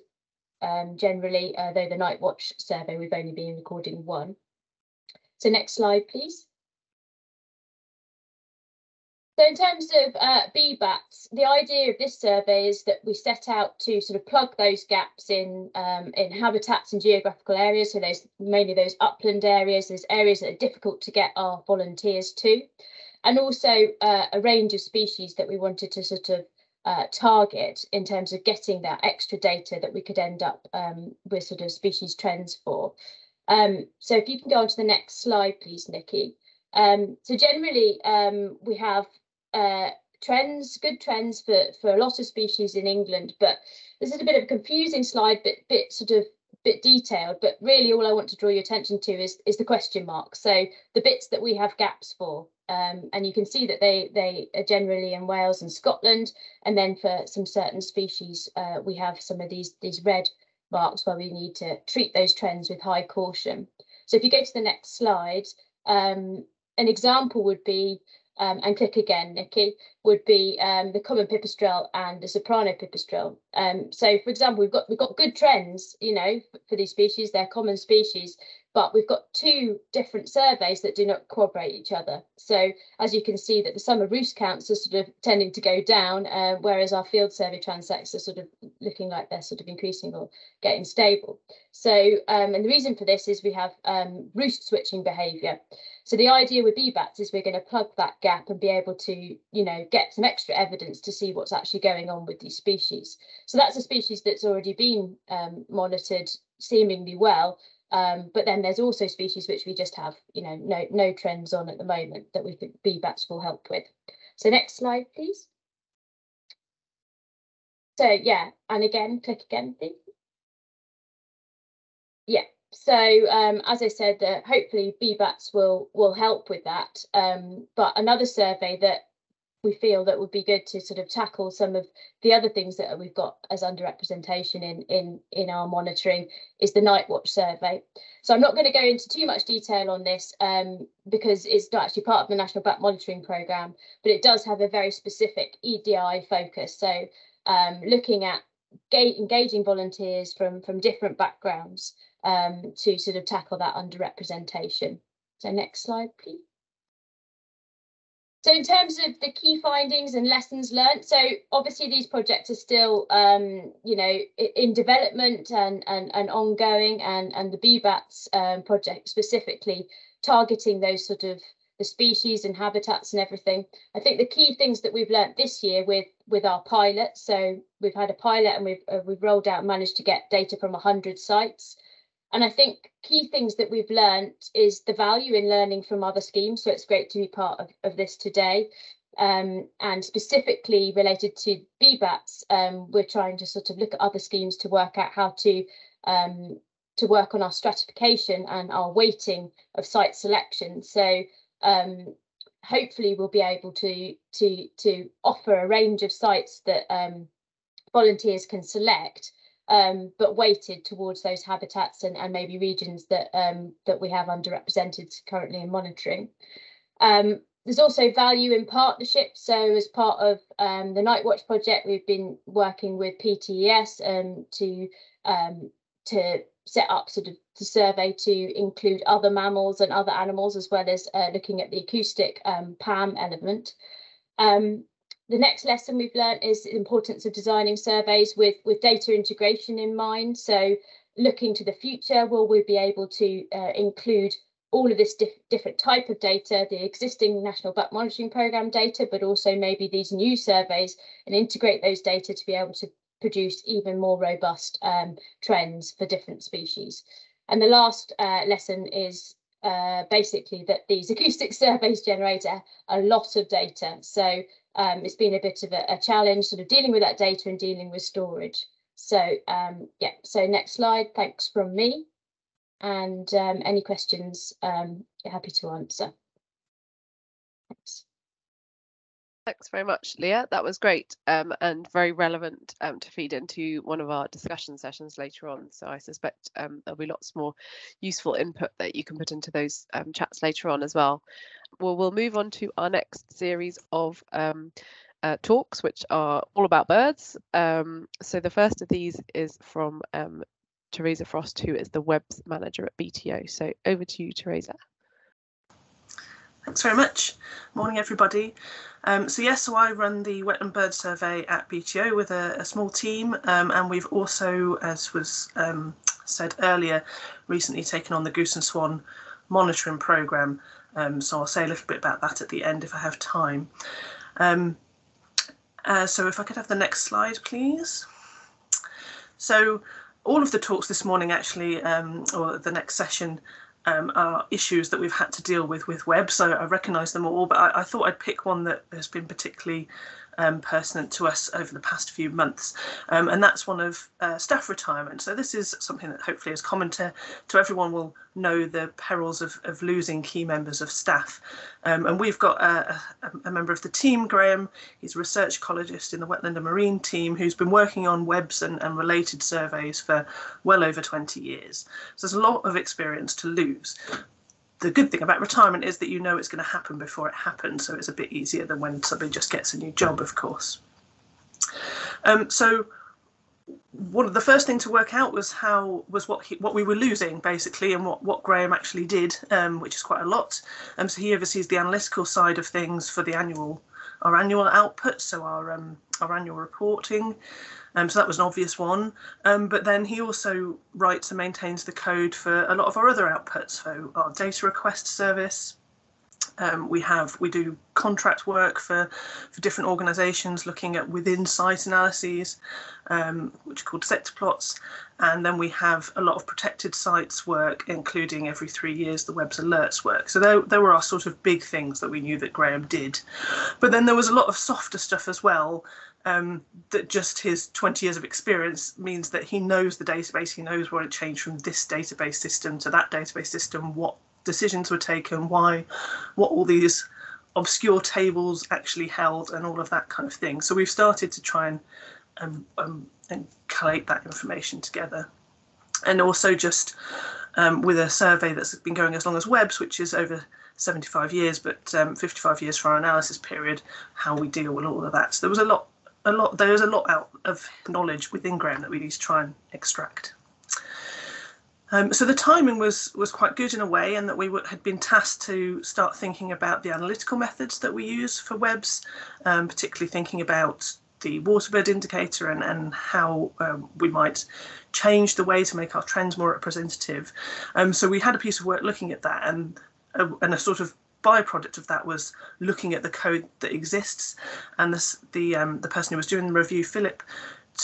um, generally, uh, though the night watch survey we've only been recording one. So next slide, please. So in terms of uh, B BATs, the idea of this survey is that we set out to sort of plug those gaps in um, in habitats and geographical areas. So those mainly those upland areas, those areas that are difficult to get our volunteers to, and also uh, a range of species that we wanted to sort of Uh, target in terms of getting that extra data that we could end up um, with sort of species trends for. Um, so if you can go on to the next slide, please, Nikki. Um, so generally um, we have uh, trends, good trends for, for a lot of species in England, but this is a bit of a confusing slide, but bit sort of bit detailed, but really all I want to draw your attention to is, is the question mark. So the bits that we have gaps for. Um, and you can see that they they are generally in Wales and Scotland, and then for some certain species uh, we have some of these these red marks where we need to treat those trends with high caution. So if you go to the next slide, um, an example would be, um, and click again, Nikki, would be um, the common pipistrelle and the soprano pipistrelle. Um, so for example, we've got we've got good trends, you know, for these species. They're common species. But we've got two different surveys that do not corroborate each other. So as you can see that the summer roost counts are sort of tending to go down, uh, whereas our field survey transects are sort of looking like they're sort of increasing or getting stable. So um, and the reason for this is we have um, roost switching behaviour. So the idea with B BATs is we're going to plug that gap and be able to, you know, get some extra evidence to see what's actually going on with these species. So that's a species that's already been um, monitored seemingly well. Um, but then there's also species which we just have, you know, no no trends on at the moment that we think B BATs will help with. So next slide, please. So yeah, and again, click again, please. Yeah. So um, as I said, uh, hopefully B BATs will will help with that. Um, but another survey that we feel that would be good to sort of tackle some of the other things that we've got as underrepresentation in in in our monitoring is the night watch survey. So I'm not going to go into too much detail on this um, because it's not actually part of the National Bat Monitoring Programme, but it does have a very specific E D I focus. So um, looking at engaging volunteers from from different backgrounds um, to sort of tackle that underrepresentation. So next slide, please. So in terms of the key findings and lessons learned, so obviously these projects are still, um, you know, in development and, and, and ongoing, and, and the B BATs um, project specifically targeting those sort of the species and habitats and everything. I think the key things that we've learned this year with with our pilot, so we've had a pilot and we've, uh, we've rolled out and managed to get data from one hundred sites. And I think key things that we've learned is the value in learning from other schemes. So it's great to be part of, of this today. Um, and specifically related to B BATs, um, we're trying to sort of look at other schemes to work out how to um, to work on our stratification and our weighting of site selection. So um, hopefully we'll be able to to to offer a range of sites that um, volunteers can select. Um, but weighted towards those habitats and, and maybe regions that um, that we have underrepresented currently in monitoring. Um, there's also value in partnership. So as part of um, the Night Watch project, we've been working with P T E S um, to um, to set up sort of the survey to include other mammals and other animals, as well as uh, looking at the acoustic um, P A M element. Um, The next lesson we've learned is the importance of designing surveys with, with data integration in mind. So looking to the future, will we be able to uh, include all of this diff different type of data, the existing National Bat Monitoring Programme data, but also maybe these new surveys, and integrate those data to be able to produce even more robust um, trends for different species. And the last uh, lesson is uh, basically that these acoustic surveys generate a, a lot of data. So um, it's been a bit of a, a challenge sort of dealing with that data and dealing with storage. So um, yeah, so next slide, thanks from me. And um, any questions, um, you're happy to answer. Thanks. Thanks very much, Leah. That was great um, and very relevant um, to feed into one of our discussion sessions later on. So I suspect um, there'll be lots more useful input that you can put into those um, chats later on as well. Well, we'll move on to our next series of um, Uh, talks, which are all about birds. Um, so the first of these is from um, Teresa Frost, who is the webs manager at B T O. So over to you, Teresa. Thanks very much. Morning, everybody. Um, so yes, so I run the Wetland Bird Survey at B T O with a, a small team, um, and we've also, as was um, said earlier, recently taken on the Goose and Swan monitoring programme. Um, so I'll say a little bit about that at the end if I have time. Um, Uh, so if I could have the next slide, please. So all of the talks this morning actually, um, or the next session, um, are issues that we've had to deal with with web. So I recognise them all, but I, I thought I'd pick one that has been particularly um, pertinent to us over the past few months. Um, and that's one of uh, staff retirement. So this is something that hopefully is common to, to everyone will know the perils of, of losing key members of staff. Um, and we've got a, a, a member of the team, Graham. He's a research ecologist in the Wetland and Marine team who's been working on webs and, and related surveys for well over twenty years. So there's a lot of experience to lose. The good thing about retirement is that you know it's going to happen before it happens, so it's a bit easier than when somebody just gets a new job, of course. Um, so one of the first thing to work out was how was what he, what we were losing basically, and what what Graham actually did, um, which is quite a lot. Um, so he oversees the analytical side of things for the annual our annual output, so our um, our annual reporting. Um, so that was an obvious one, um, but then he also writes and maintains the code for a lot of our other outputs. So our data request service, um, we have we do contract work for for different organisations looking at within site analyses, um, which are called sector plots, and then we have a lot of protected sites work, including every three years the webs alerts work. So there, there were our sort of big things that we knew that Graham did, but then there was a lot of softer stuff as well. Um, that just his twenty years of experience means that he knows the database, he knows what it changed from this database system to that database system, what decisions were taken, why, what all these obscure tables actually held, and all of that kind of thing. So we've started to try and, um, um, and collate that information together. And also just um, with a survey that's been going as long as WebS, which is over seventy-five years, but um, fifty-five years for our analysis period, how we deal with all of that. So there was a lot A lot, there's a lot out of knowledge within Graham that we need to try and extract. Um, so the timing was was quite good in a way, and that we had been tasked to start thinking about the analytical methods that we use for webs, um, particularly thinking about the waterbird indicator and, and how um, we might change the way to make our trends more representative. Um, so we had a piece of work looking at that, and a, and a sort of byproduct of that was looking at the code that exists, and this, the um, the person who was doing the review, Philip,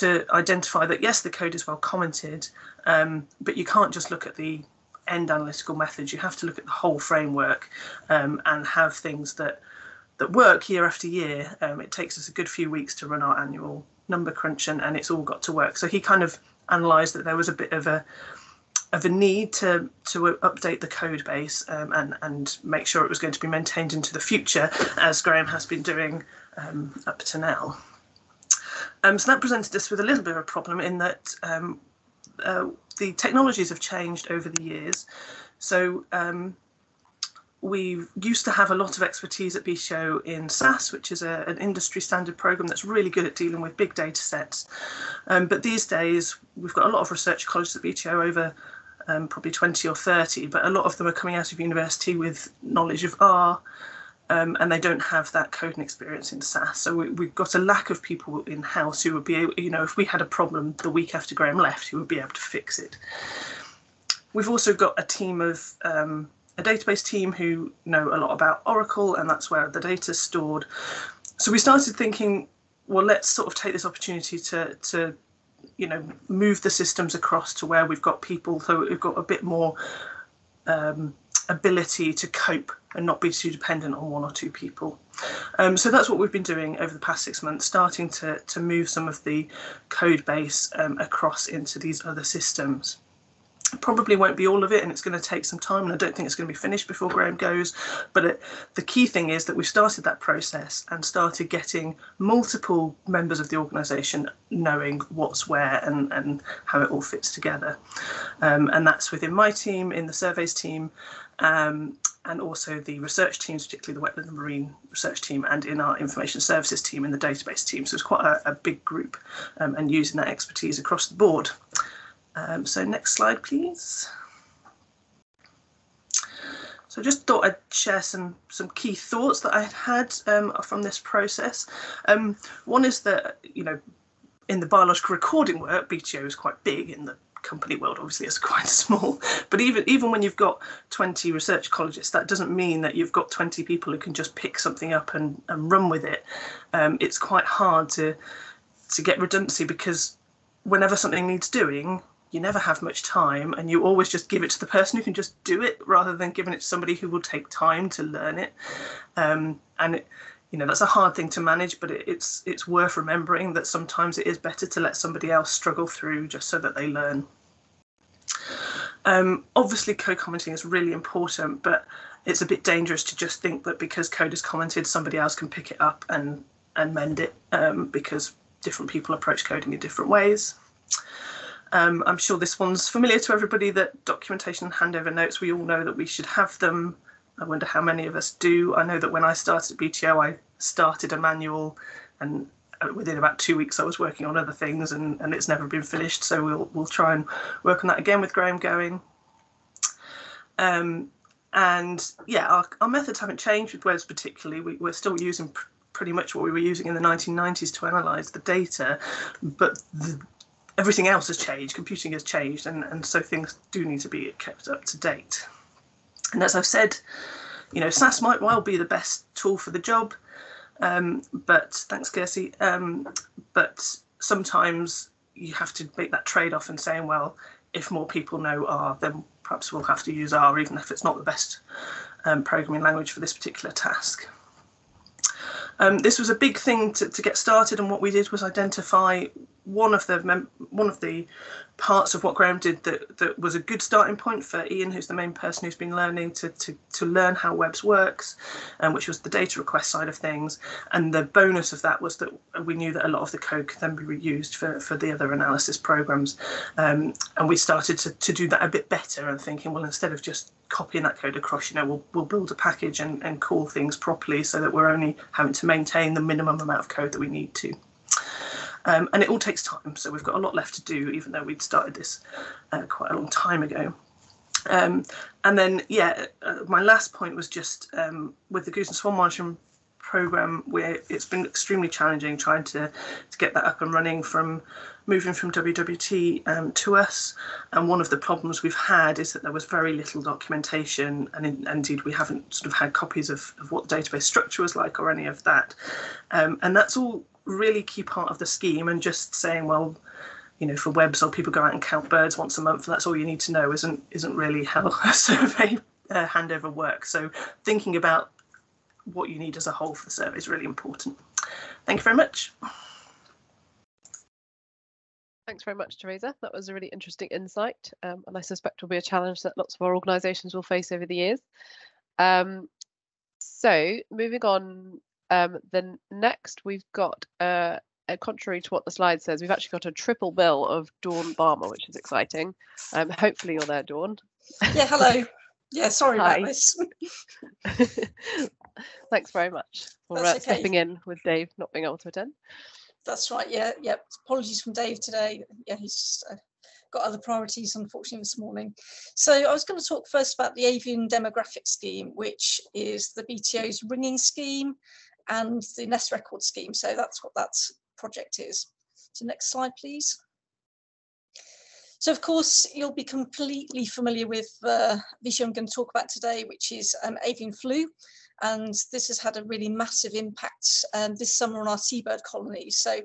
to identify that yes, the code is well commented, um, but you can't just look at the end analytical methods. You have to look at the whole framework um, and have things that that work year after year. Um, it takes us a good few weeks to run our annual number crunch, and, and it's all got to work. So he kind of analysed that there was a bit of a of a need to to update the code base um, and and make sure it was going to be maintained into the future, as Graham has been doing um, up to now. Um, so that presented us with a little bit of a problem in that um, uh, the technologies have changed over the years. So um, we used to have a lot of expertise at B T O in S A S, which is a, an industry standard programme that's really good at dealing with big data sets. Um, but these days we've got a lot of research colleges at B T O, over Um, probably twenty or thirty, but a lot of them are coming out of university with knowledge of R, um, and they don't have that coding experience in S A S. So we, we've got a lack of people in-house who would be able, you know, if we had a problem the week after Graham left, who would be able to fix it. We've also got a team of um, a database team who know a lot about Oracle, and that's where the data's stored. So we started thinking, well, let's sort of take this opportunity to, to you know, move the systems across to where we've got people, so we've got a bit more um, ability to cope and not be too dependent on one or two people. Um, so that's what we've been doing over the past six months, starting to, to move some of the code base um, across into these other systems. Probably won't be all of it, and it's going to take some time, and I don't think it's going to be finished before Graham goes, but it, the key thing is that we've started that process and started getting multiple members of the organisation knowing what's where and, and how it all fits together. Um, and that's within my team, in the surveys team, um, and also the research teams, particularly the wetland and marine research team, and in our information services team, in the database team. So it's quite a, a big group, um, and using that expertise across the board. Um, so next slide, please. So just thought I'd share some some key thoughts that I had um, from this process. Um, one is that, you know, in the biological recording work, B T O is quite big. In the company world, obviously, it's quite small. But even even when you've got twenty research ecologists, that doesn't mean that you've got twenty people who can just pick something up and, and run with it. Um, it's quite hard to to get redundancy, because whenever something needs doing, you never have much time, and you always just give it to the person who can just do it, rather than giving it to somebody who will take time to learn it. Um, and it, you know, that's a hard thing to manage, but it, it's it's worth remembering that sometimes it is better to let somebody else struggle through just so that they learn. Um, obviously, co-commenting is really important, but it's a bit dangerous to just think that because code is commented, somebody else can pick it up and and mend it, um, because different people approach coding in different ways. Um, I'm sure this one's familiar to everybody, that documentation and handover notes, we all know that we should have them. I wonder how many of us do. I know that when I started B T O, I started a manual, and within about two weeks I was working on other things, and, and it's never been finished. So we'll, we'll try and work on that again with Graham going. Um, and yeah, our, our methods haven't changed with WebS particularly. We, we're still using pr pretty much what we were using in the nineteen nineties to analyse the data, but the, everything else has changed, computing has changed, and, and so things do need to be kept up to date. And as I've said, you know, S A S might well be the best tool for the job, um, but thanks, Kirstie, um, but sometimes you have to make that trade-off and saying, well, if more people know R, then perhaps we'll have to use R, even if it's not the best um, programming language for this particular task. Um, this was a big thing to, to get started, and what we did was identify one of the mem one of the parts of what Graham did that, that was a good starting point for Ian, who's the main person who's been learning to, to, to learn how WebS works, um, which was the data request side of things. And the bonus of that was that we knew that a lot of the code could then be reused for, for the other analysis programs. Um, and we started to, to do that a bit better, and thinking, well, instead of just copying that code across, you know, we'll, we'll build a package and, and call things properly so that we're only having to maintain the minimum amount of code that we need to. Um, and it all takes time, so we've got a lot left to do, even though we'd started this uh, quite a long time ago. Um, and then, yeah, uh, my last point was just um, with the Goose and Swan Monitoring Programme, where it's been extremely challenging trying to, to get that up and running, from moving from W W T um, to us. And one of the problems we've had is that there was very little documentation, and in, indeed we haven't sort of had copies of, of what the database structure was like or any of that. Um, and that's all really key part of the scheme, and just saying, well, you know, for WebS, or people go out and count birds once a month, that's all you need to know, isn't isn't really how a survey uh, handover works. So thinking about what you need as a whole for the survey is really important. Thank you very much. Thanks very much, Teresa. That was a really interesting insight, um, and I suspect will be a challenge that lots of our organisations will face over the years. Um, so moving on. Um, then next we've got, uh, uh, contrary to what the slide says, we've actually got a triple bill of Dawn Barmer, which is exciting. Um, hopefully you're there, Dawn. Yeah, hello. Yeah, sorry Hi. about this. Thanks very much for uh, okay. stepping in with Dave not being able to attend. That's right, yeah, yeah. Apologies from Dave today. Yeah, he's just uh, got other priorities, unfortunately, this morning. So I was going to talk first about the Avian Demographic Scheme, which is the B T O's ringing scheme and the nest record scheme. So that's what that project is. So next slide, please. So, of course, you'll be completely familiar with uh, the issue I'm going to talk about today, which is um, avian flu. And this has had a really massive impact um, this summer on our seabird colonies. So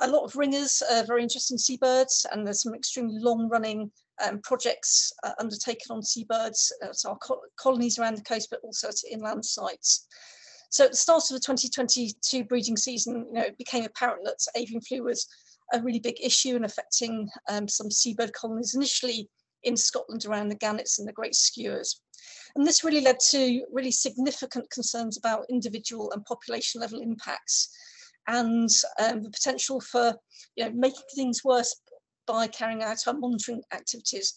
a lot of ringers are very interested in seabirds, and there's some extremely long-running um, projects uh, undertaken on seabirds at our co colonies around the coast, but also at inland sites. So at the start of the twenty twenty-two breeding season, you know, it became apparent that avian flu was a really big issue and affecting um, some seabird colonies, initially in Scotland around the gannets and the great skuas. And this really led to really significant concerns about individual and population level impacts, and um, the potential for, you know, making things worse by carrying out our monitoring activities,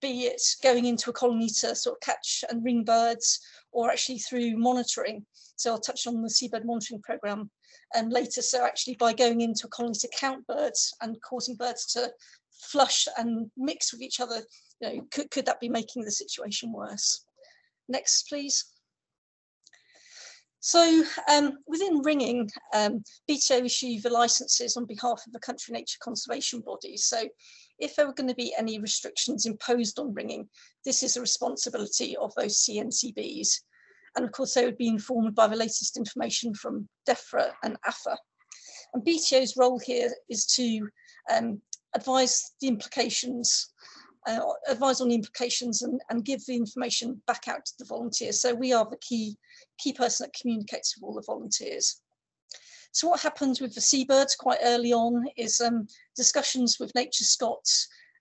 be it going into a colony to sort of catch and ring birds, or actually through monitoring. So I'll touch on the Seabird Monitoring Programme um, later. So actually by going into a colony to count birds and causing birds to flush and mix with each other, you know, could, could that be making the situation worse? Next, please. So um, within ringing, um, B T O issue the licences on behalf of the country nature conservation bodies. So if there were going to be any restrictions imposed on ringing, this is a responsibility of those C N C Bs. And of course, they would be informed by the latest information from DEFRA and A F A. And B T O's role here is to um, advise the implications, uh, advise on the implications and, and give the information back out to the volunteers. So we are the key, key person that communicates with all the volunteers. So what happens with the seabirds quite early on is um, discussions with Nature Scot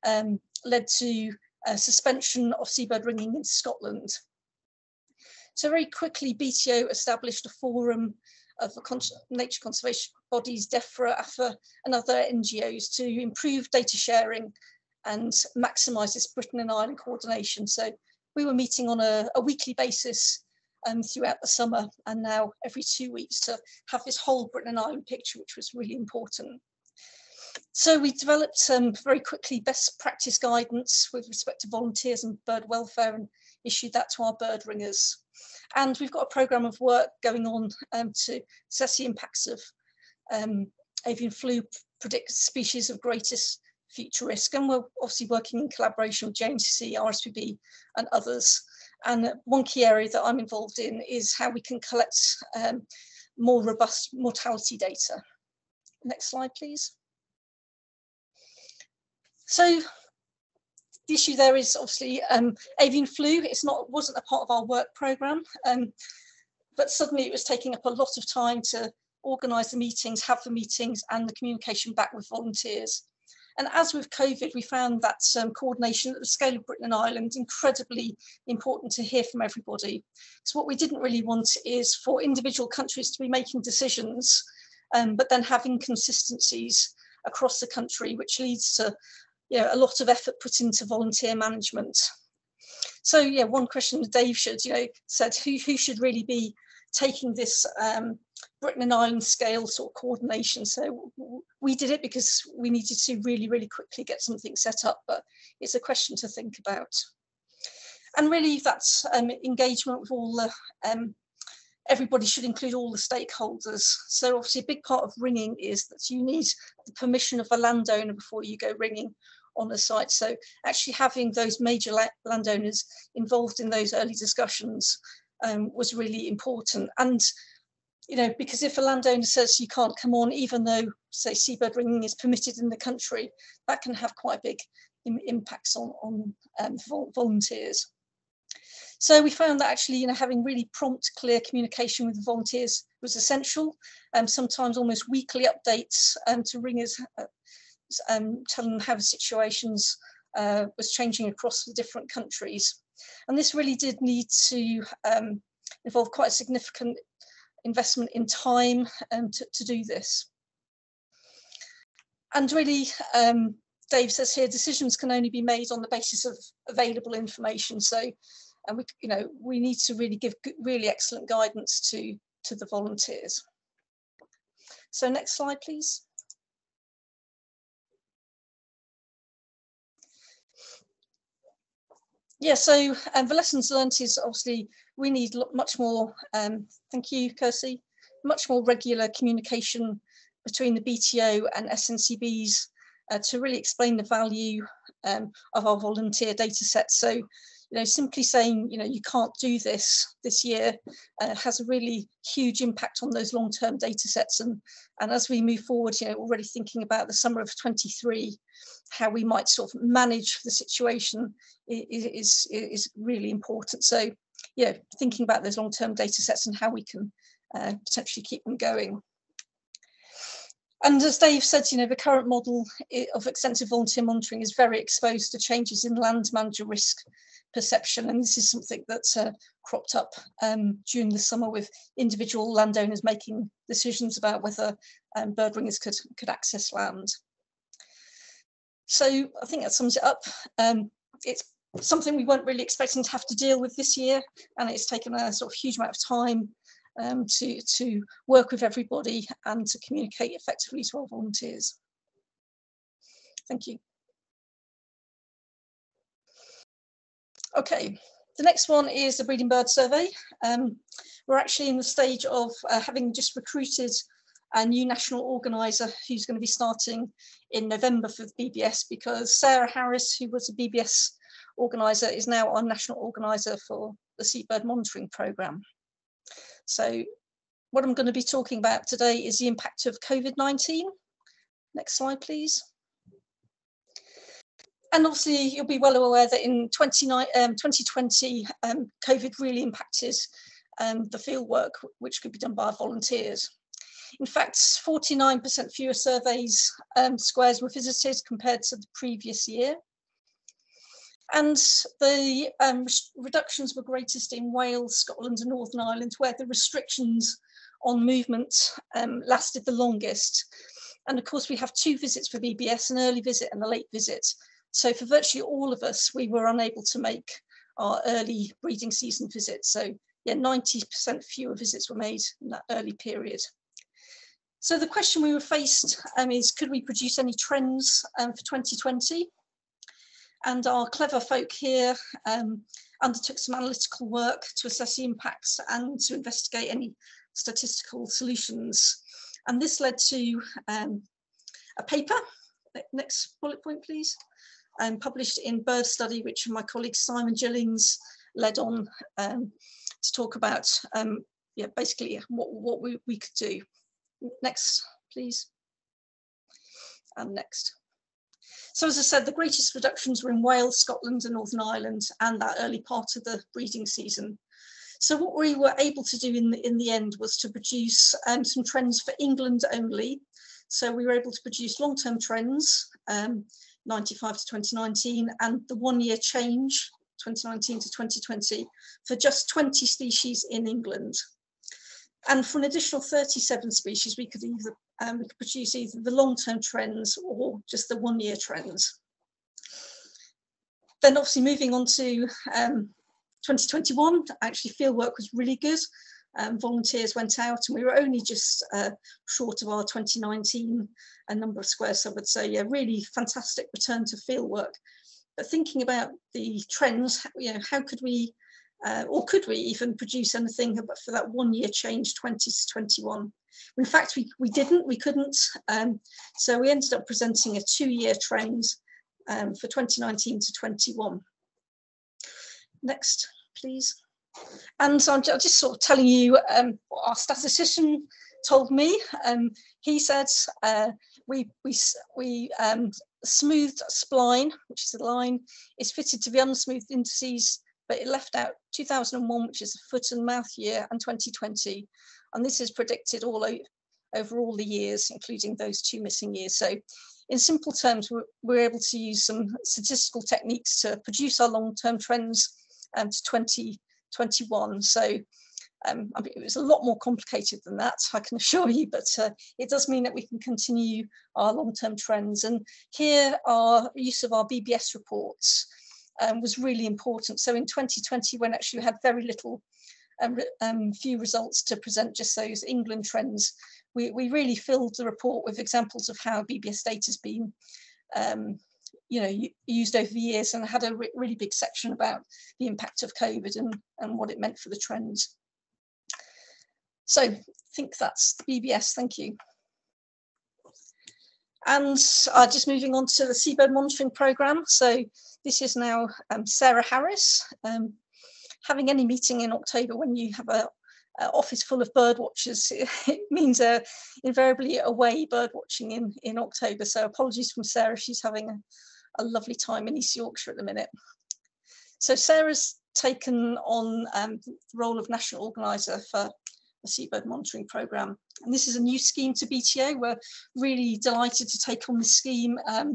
um, led to a suspension of seabird ringing in Scotland. So very quickly, B T O established a forum of nature conservation bodies, DEFRA, A F A and other N G Os to improve data sharing and maximise this Britain and Ireland coordination. So we were meeting on a, a weekly basis Um, throughout the summer, and now every two weeks to have this whole Britain and Ireland picture, which was really important. So we developed um, very quickly best practice guidance with respect to volunteers and bird welfare, and issued that to our bird ringers. And we've got a programme of work going on um, to assess the impacts of um, avian flu, predict species of greatest future risk, and we're obviously working in collaboration with J N C C, R S P B and others. And one key area that I'm involved in is how we can collect um, more robust mortality data. Next slide, please. So the issue there is obviously um, avian flu. It's not wasn't a part of our work programme, um, but suddenly it was taking up a lot of time to organise the meetings, have the meetings and the communication back with volunteers. And as with COVID, we found that um, coordination at the scale of Britain and Ireland incredibly important to hear from everybody. So what we didn't really want is for individual countries to be making decisions, um, but then having consistencies across the country, which leads to, you know, a lot of effort put into volunteer management. So yeah, one question Dave should, you know, said who, who should really be taking this um, Britain and Ireland scale sort of coordination. So we did it because we needed to really, really quickly get something set up, but it's a question to think about. And really that's um, engagement with all the, um, everybody should include all the stakeholders. So obviously a big part of ringing is that you need the permission of a landowner before you go ringing on the site. So actually having those major la landowners involved in those early discussions um, was really important. And you know, because if a landowner says you can't come on, even though, say, seabird ringing is permitted in the country, that can have quite a big im impacts on, on um, vol volunteers. So we found that actually, you know, having really prompt, clear communication with the volunteers was essential. And um, sometimes almost weekly updates um, to ringers, uh, um, telling them how the situations uh, was changing across the different countries. And this really did need to um, involve quite a significant investment in time um, to, to do this. And really, um, Dave says here, decisions can only be made on the basis of available information. So, and we, you know, we need to really give really excellent guidance to, to the volunteers. So next slide, please. Yeah, so um, the lessons learnt is obviously we need much more, um, thank you, Kirstie, much more regular communication between the B T O and S N C Bs uh, to really explain the value um, of our volunteer data set. So, you know, simply saying, you know, you can't do this this year uh, has a really huge impact on those long-term data sets. And, and as we move forward, you know, already thinking about the summer of twenty-three, how we might sort of manage the situation is, is, is really important. So, you know, thinking about those long-term data sets and how we can uh, potentially keep them going. And as Dave said, you know, the current model of extensive volunteer monitoring is very exposed to changes in land manager risk perception. And this is something that's uh, cropped up um, during the summer with individual landowners making decisions about whether um, bird ringers could, could access land. So I think that sums it up. Um, it's something we weren't really expecting to have to deal with this year, and it's taken a sort of huge amount of time Um, to, to work with everybody and to communicate effectively to our volunteers. Thank you. Okay, the next one is the breeding bird survey. Um, we're actually in the stage of uh, having just recruited a new national organiser who's going to be starting in November for the B B S, because Sarah Harris, who was a B B S organiser, is now our national organiser for the Seabird Monitoring Programme. So what I'm going to be talking about today is the impact of COVID nineteen. Next slide, please. And obviously, you'll be well aware that in twenty twenty, um, COVID really impacted um, the field work, which could be done by our volunteers. In fact, forty-nine percent fewer surveys um, squares were visited compared to the previous year. And the um, reductions were greatest in Wales, Scotland and Northern Ireland, where the restrictions on movement um, lasted the longest. And of course, we have two visits for B B S, an early visit and a late visit. So for virtually all of us, we were unable to make our early breeding season visits. So yeah, ninety percent fewer visits were made in that early period. So the question we were faced um, is, could we produce any trends um, for twenty twenty? And our clever folk here um, undertook some analytical work to assess the impacts and to investigate any statistical solutions. And this led to um, a paper, next bullet point please, um, published in Bird Study, which my colleague Simon Gillings led on um, to talk about um, yeah, basically what, what we, we could do. Next please, and next. So as I said, the greatest reductions were in Wales, Scotland and Northern Ireland, and that early part of the breeding season. So what we were able to do in the, in the end was to produce um, some trends for England only. So we were able to produce long-term trends, um, ninety-five to twenty nineteen, and the one-year change, twenty nineteen to twenty twenty, for just twenty species in England. And for an additional thirty-seven species, we could either um, we could produce either the long-term trends or just the one-year trends. Then obviously moving on to um, twenty twenty-one, actually field work was really good. Um, volunteers went out and we were only just uh, short of our twenty nineteen a number of squares covered. So yeah, really fantastic return to field work. But thinking about the trends, you know, how could we Uh, or could we even produce anything for that one-year change, twenty to twenty-one? In fact, we, we didn't, we couldn't. Um, so we ended up presenting a two-year trend um, for twenty nineteen to twenty-one. Next, please. And so I'm just sort of telling you um, what our statistician told me. Um, he said uh, we, we, we um, smoothed spline, which is the line, is fitted to the unsmoothed indices, but it left out two thousand and one, which is the foot and mouth year, and twenty twenty. And this is predicted all over, over all the years, including those two missing years. So in simple terms, we're, we're able to use some statistical techniques to produce our long-term trends um, to twenty twenty-one. So um, I mean, it was a lot more complicated than that, I can assure you, but uh, it does mean that we can continue our long-term trends. And here are use of our B B S reports. Um, was really important. So in twenty twenty, when actually we had very little, um, um, few results to present, just those England trends, we, we really filled the report with examples of how B B S data has been um, you know, used over the years, and had a re really big section about the impact of COVID and, and what it meant for the trends. So I think that's the B B S, thank you. And uh, just moving on to the Seabird Monitoring Programme. So this is now um, Sarah Harris. Um, having any meeting in October when you have a Uh, office full of bird watchers, it means uh, invariably away bird watching in, in October. So apologies from Sarah, she's having a, a lovely time in East Yorkshire at the minute. So Sarah's taken on um, the role of National Organiser for the Seabird Monitoring Programme. And this is a new scheme to B T O. We're really delighted to take on this scheme um,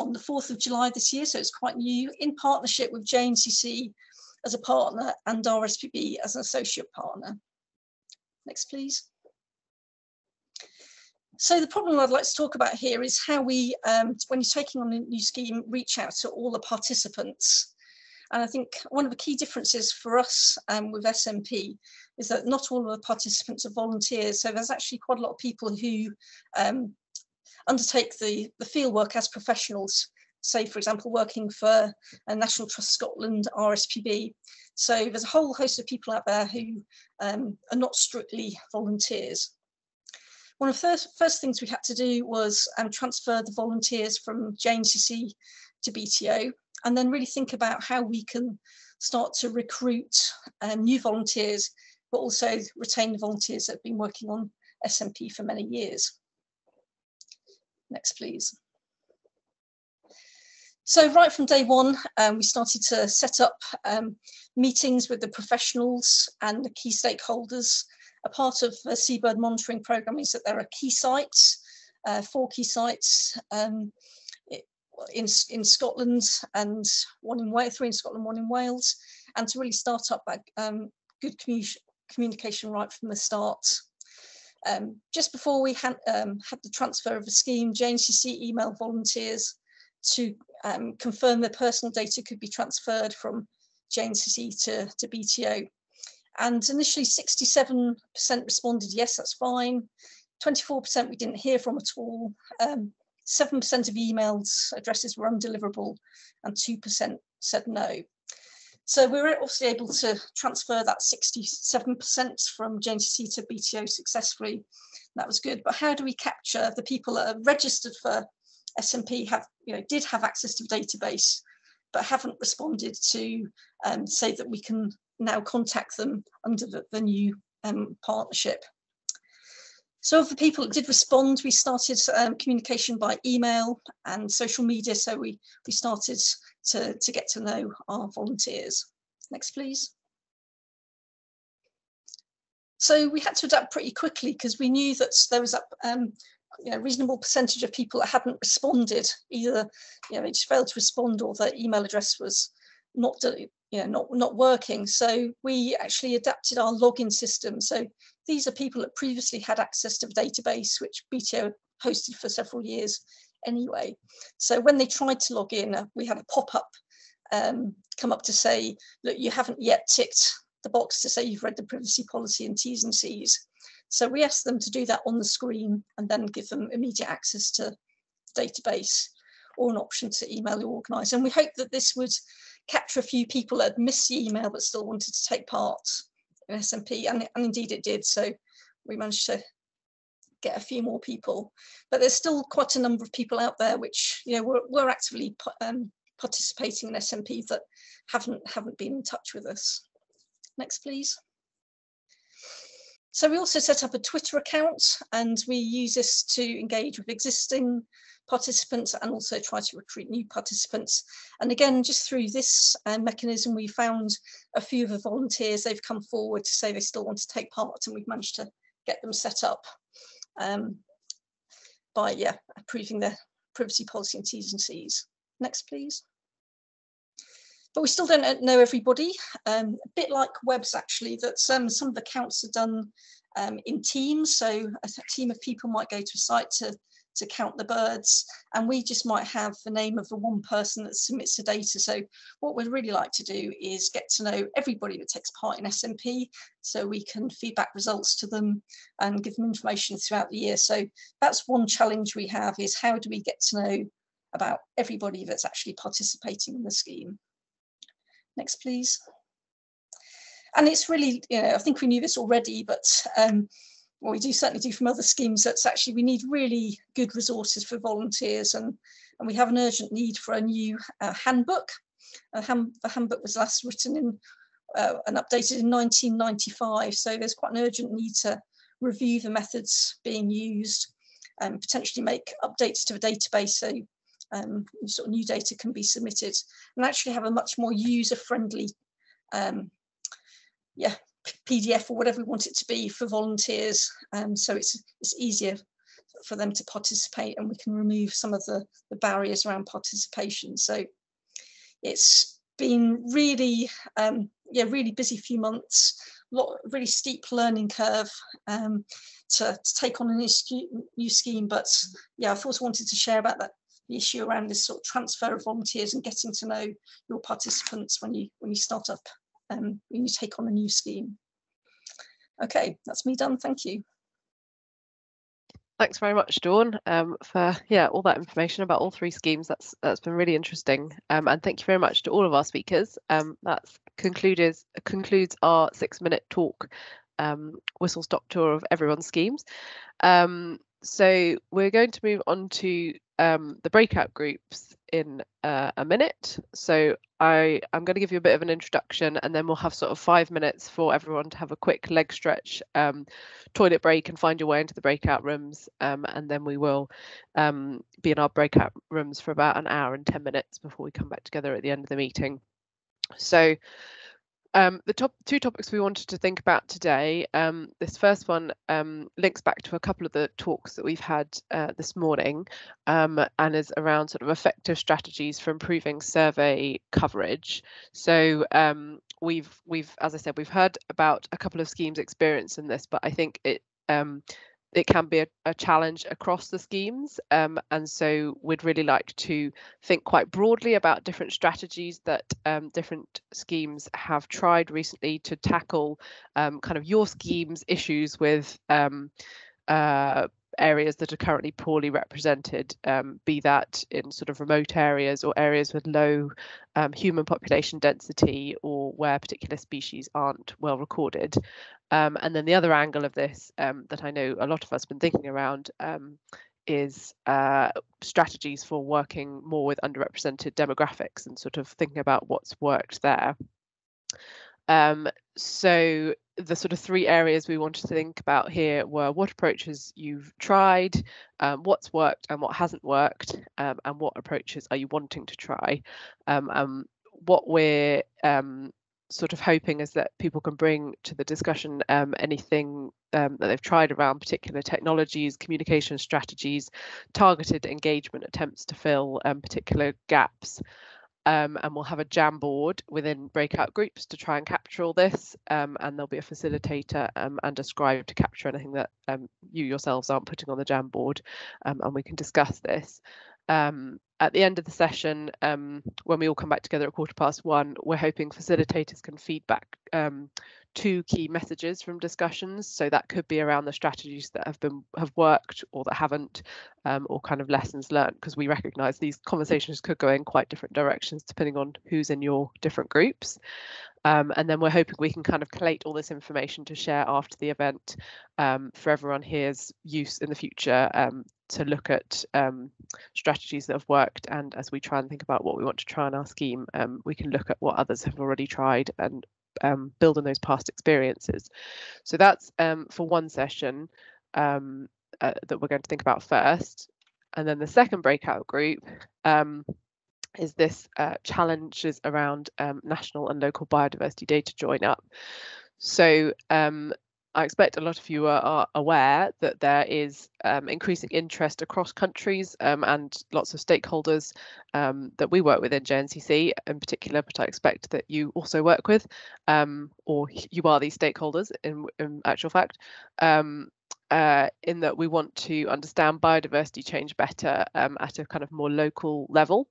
on the fourth of July this year. So it's quite new, in partnership with J N C C as a partner and R S P B as an associate partner. Next, please. So the problem I'd like to talk about here is how we, um, when you're taking on a new scheme, reach out to all the participants. And I think one of the key differences for us um, with S M P is that not all of the participants are volunteers. So there's actually quite a lot of people who um, undertake the, the field work as professionals. Say, for example, working for a National Trust Scotland R S P B. So there's a whole host of people out there who um, are not strictly volunteers. One of the first, first things we had to do was um, transfer the volunteers from J N C C to B T O, and then really think about how we can start to recruit um, new volunteers, but also retain the volunteers that have been working on S M P for many years. Next, please. So right from day one, um, we started to set up um, meetings with the professionals and the key stakeholders. A part of the Seabird Monitoring Programme is that there are key sites, uh, four key sites um, in, in Scotland and one in Wales, three in Scotland, one in Wales, and to really start up that um, good commu- communication right from the start. Um, just before we had, um, had the transfer of the scheme, J N C C emailed volunteers to um, confirm their personal data could be transferred from J N C C to, to B T O. And initially sixty-seven percent responded, yes, that's fine. twenty-four percent we didn't hear from at all. Um, seven percent of emails addresses were undeliverable and two percent said no. So we were obviously able to transfer that sixty-seven percent from J N C C to B T O successfully. That was good, but how do we capture the people that are registered for S M P have, you know, did have access to the database, but haven't responded to um, say that we can now contact them under the, the new um, partnership. So of the people that did respond, we started um, communication by email and social media. So we, we started to, to get to know our volunteers. Next, please. So we had to adapt pretty quickly because we knew that there was up, um, you know, reasonable percentage of people that hadn't responded, either, you know, they just failed to respond or their email address was not, you know, not, not working. So we actually adapted our login system. So these are people that previously had access to the database, which B T O hosted for several years anyway. So when they tried to log in, we had a pop-up um, come up to say, look, you haven't yet ticked the box to say you've read the privacy policy and T's and C's. So we asked them to do that on the screen and then give them immediate access to the database or an option to email the organiser. And we hope that this would capture a few people that had missed the email but still wanted to take part in S M P, and, and indeed it did. So we managed to get a few more people, but there's still quite a number of people out there which, you know, were, were actively um, participating in S M P that haven't, haven't been in touch with us. Next, please. So we also set up a Twitter account, and we use this to engage with existing participants and also try to recruit new participants. And again, just through this uh, mechanism, we found a few of the volunteers, they've come forward to say they still want to take part, and we've managed to get them set up um, by yeah, approving their privacy policy and T's and C's. Next, please. But we still don't know everybody, um, a bit like WebS actually, that some, some of the counts are done um, in teams. So a team of people might go to a site to, to count the birds, and we just might have the name of the one person that submits the data. So what we'd really like to do is get to know everybody that takes part in S M P, so we can feedback results to them and give them information throughout the year. So that's one challenge we have, is how do we get to know about everybody that's actually participating in the scheme. Next, please. And it's really, you know, I think we knew this already, but um, what we do certainly do from other schemes, that's actually we need really good resources for volunteers, and, and we have an urgent need for a new uh, handbook. Uh, hand, the handbook was last written in uh, and updated in nineteen ninety-five, so there's quite an urgent need to review the methods being used and potentially make updates to the database so um, sort of new data can be submitted, and actually have a much more user-friendly um, yeah, P D F or whatever we want it to be for volunteers, um, so it's it's easier for them to participate, and we can remove some of the, the barriers around participation. So it's been really, um, yeah, really busy few months. Lot really steep learning curve um, to, to take on a new, new scheme, but yeah, I've also wanted to share about that the issue around this sort of transfer of volunteers and getting to know your participants when you when you start up um, when you take on a new scheme. Okay, that's me done. Thank you. Thanks very much, Dawn, um, for yeah all that information about all three schemes. That's that's been really interesting, um, and thank you very much to all of our speakers. Um, that's concluded concludes our six-minute talk, um, whistle-stop tour of everyone's schemes. Um, so we're going to move on to um, the breakout groups in uh, a minute. So I I'm going to give you a bit of an introduction, and then we'll have sort of five minutes for everyone to have a quick leg stretch, um, toilet break, and find your way into the breakout rooms. Um, and then we will um, be in our breakout rooms for about an hour and ten minutes before we come back together at the end of the meeting. So um, the top two topics we wanted to think about today, um, this first one um, links back to a couple of the talks that we've had uh, this morning, um, and is around sort of effective strategies for improving survey coverage. So um, we've, we've, as I said, we've heard about a couple of schemes experienced in this, but I think it um, it can be a, a challenge across the schemes, um, and so we'd really like to think quite broadly about different strategies that um, different schemes have tried recently to tackle um, kind of your scheme's issues with um, uh, areas that are currently poorly represented, um, be that in sort of remote areas or areas with low um, human population density, or where particular species aren't well recorded. Um, and then the other angle of this um, that I know a lot of us have been thinking around um, is uh, strategies for working more with underrepresented demographics, and sort of thinking about what's worked there. Um, so the sort of three areas we wanted to think about here were what approaches you've tried, um, what's worked and what hasn't worked, um, and what approaches are you wanting to try. Um, um, what we're um, sort of hoping is that people can bring to the discussion um, anything um, that they've tried around particular technologies, communication strategies, targeted engagement attempts to fill um, particular gaps. Um, and we'll have a Jamboard within breakout groups to try and capture all this, um, and there'll be a facilitator um, and a scribe to capture anything that um, you yourselves aren't putting on the Jamboard, um, and we can discuss this. Um, at the end of the session, um, when we all come back together at quarter past one, we're hoping facilitators can feedback um, two key messages from discussions. So that could be around the strategies that have been have worked or that haven't, um, or kind of lessons learned, because we recognise these conversations could go in quite different directions depending on who's in your different groups. Um, and then we're hoping we can kind of collate all this information to share after the event um, for everyone here's use in the future, um, to look at um, strategies that have worked, and as we try and think about what we want to try in our scheme, um, we can look at what others have already tried and um, build on those past experiences. So that's um, for one session um, uh, that we're going to think about first. And then the second breakout group um, is this uh, challenges around um, national and local biodiversity data join up. So um, I expect a lot of you are, are aware that there is um, increasing interest across countries um, and lots of stakeholders um, that we work with in J N C C in particular, but I expect that you also work with, um, or you are these stakeholders in, in actual fact, um, uh, in that we want to understand biodiversity change better um, at a kind of more local level.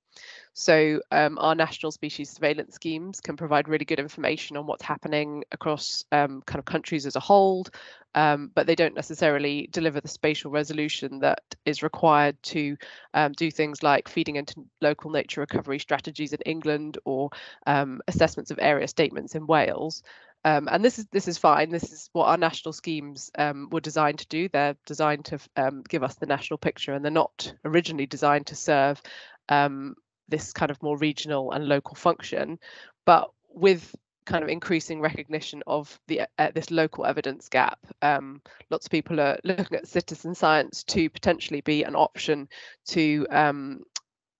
So um, our national species surveillance schemes can provide really good information on what's happening across um, kind of countries as a whole, um, but they don't necessarily deliver the spatial resolution that is required to um, do things like feeding into local nature recovery strategies in England or um, assessments of area statements in Wales. Um, and this is this is fine. This is what our national schemes um, were designed to do. They're designed to um, give us the national picture, and they're not originally designed to serve um, this kind of more regional and local function. But with kind of increasing recognition of the uh, this local evidence gap, um, lots of people are looking at citizen science to potentially be an option to um,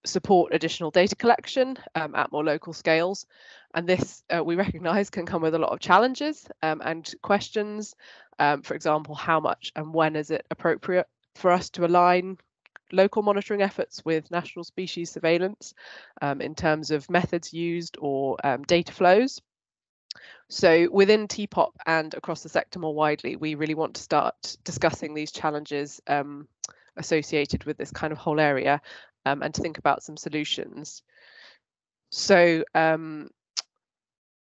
support additional data collection um, at more local scales. And this uh, we recognise can come with a lot of challenges um, and questions. Um, for example, how much and when is it appropriate for us to align local monitoring efforts with national species surveillance um, in terms of methods used or um, data flows. So within TEPoP and across the sector more widely, we really want to start discussing these challenges um, associated with this kind of whole area um, and to think about some solutions. So um,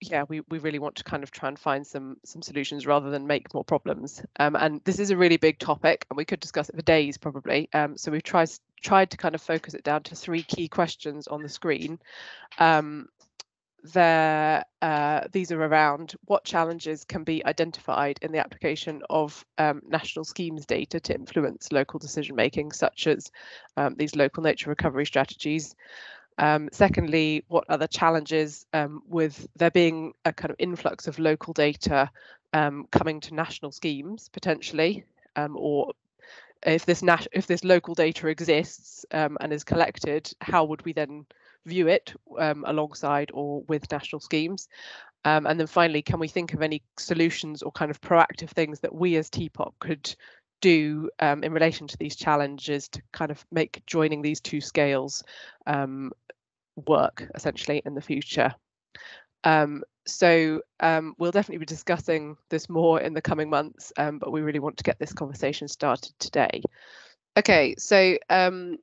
yeah, we, we really want to kind of try and find some some solutions rather than make more problems. Um, and this is a really big topic and we could discuss it for days probably. Um, so we've tried, tried to kind of focus it down to three key questions on the screen. Um, there, uh, these are around what challenges can be identified in the application of um, national schemes data to influence local decision making, such as um, these local nature recovery strategies. Um, secondly, what are the challenges um, with there being a kind of influx of local data um, coming to national schemes potentially, um, or if this nat if this local data exists um, and is collected, how would we then view it um, alongside or with national schemes? Um, and then finally, can we think of any solutions or kind of proactive things that we as TEPoP could do um, in relation to these challenges to kind of make joining these two scales um, work essentially in the future? Um, so um, we'll definitely be discussing this more in the coming months, um, but we really want to get this conversation started today. Okay, so um,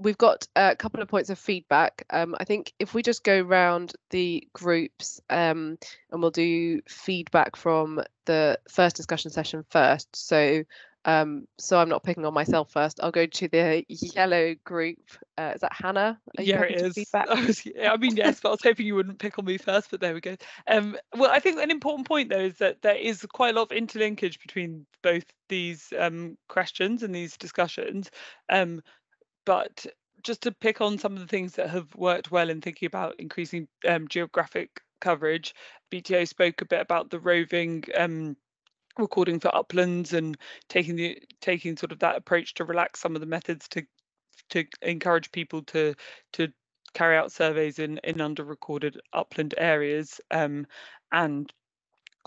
we've got a couple of points of feedback. Um, I think if we just go round the groups um, and we'll do feedback from the first discussion session first. So um, so I'm not picking on myself first. I'll go to the yellow group. Uh, is that Hannah? Are yeah, it is. Feedback? I, was, I mean, yes, but I was hoping you wouldn't pick on me first, but there we go. Um, well, I think an important point, though, is that there is quite a lot of interlinkage between both these um, questions and these discussions. Um, But just to pick on some of the things that have worked well in thinking about increasing um, geographic coverage, B T O spoke a bit about the roving um, recording for uplands and taking the taking sort of that approach to relax some of the methods to to encourage people to to carry out surveys in in underrecorded upland areas, um, and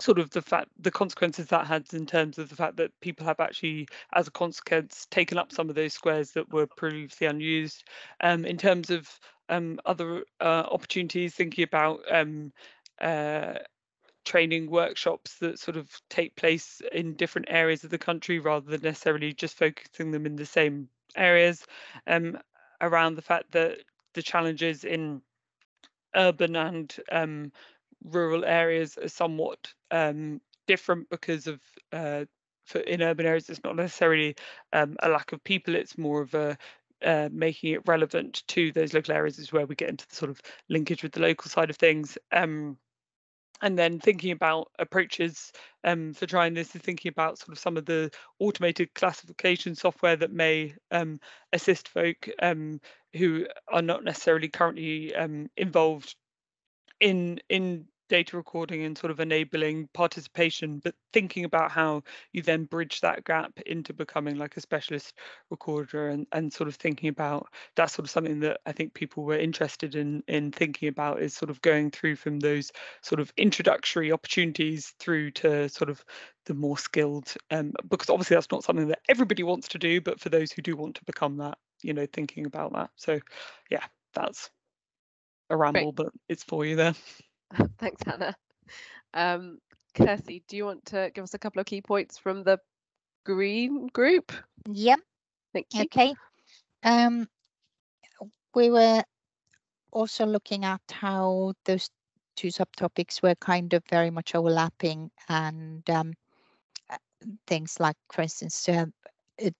sort of the fact the consequences that had in terms of the fact that people have actually, as a consequence, taken up some of those squares that were previously unused. Um, in terms of um, other uh, opportunities, thinking about um, uh, training workshops that sort of take place in different areas of the country rather than necessarily just focusing them in the same areas, um, around the fact that the challenges in urban and um, rural areas are somewhat um, different because of uh, for in urban areas it's not necessarily um, a lack of people, it's more of a uh, making it relevant to those local areas is where we get into the sort of linkage with the local side of things. Um, and then thinking about approaches um, for trying this is thinking about sort of some of the automated classification software that may um, assist folk um, who are not necessarily currently um, involved in in data recording and sort of enabling participation, but thinking about how you then bridge that gap into becoming like a specialist recorder, and, and sort of thinking about that's sort of something that I think people were interested in in thinking about, is sort of going through from those sort of introductory opportunities through to sort of the more skilled, um, because obviously that's not something that everybody wants to do, but for those who do want to become that, you know, thinking about that. So yeah, that's a ramble. Great. But it's for you there. Thanks, Hannah. Um, Kirstie, do you want to give us a couple of key points from the green group. Yep. Thank you. Okay. Um, we were also looking at how those two subtopics were kind of very much overlapping, and um, things like, for instance, uh,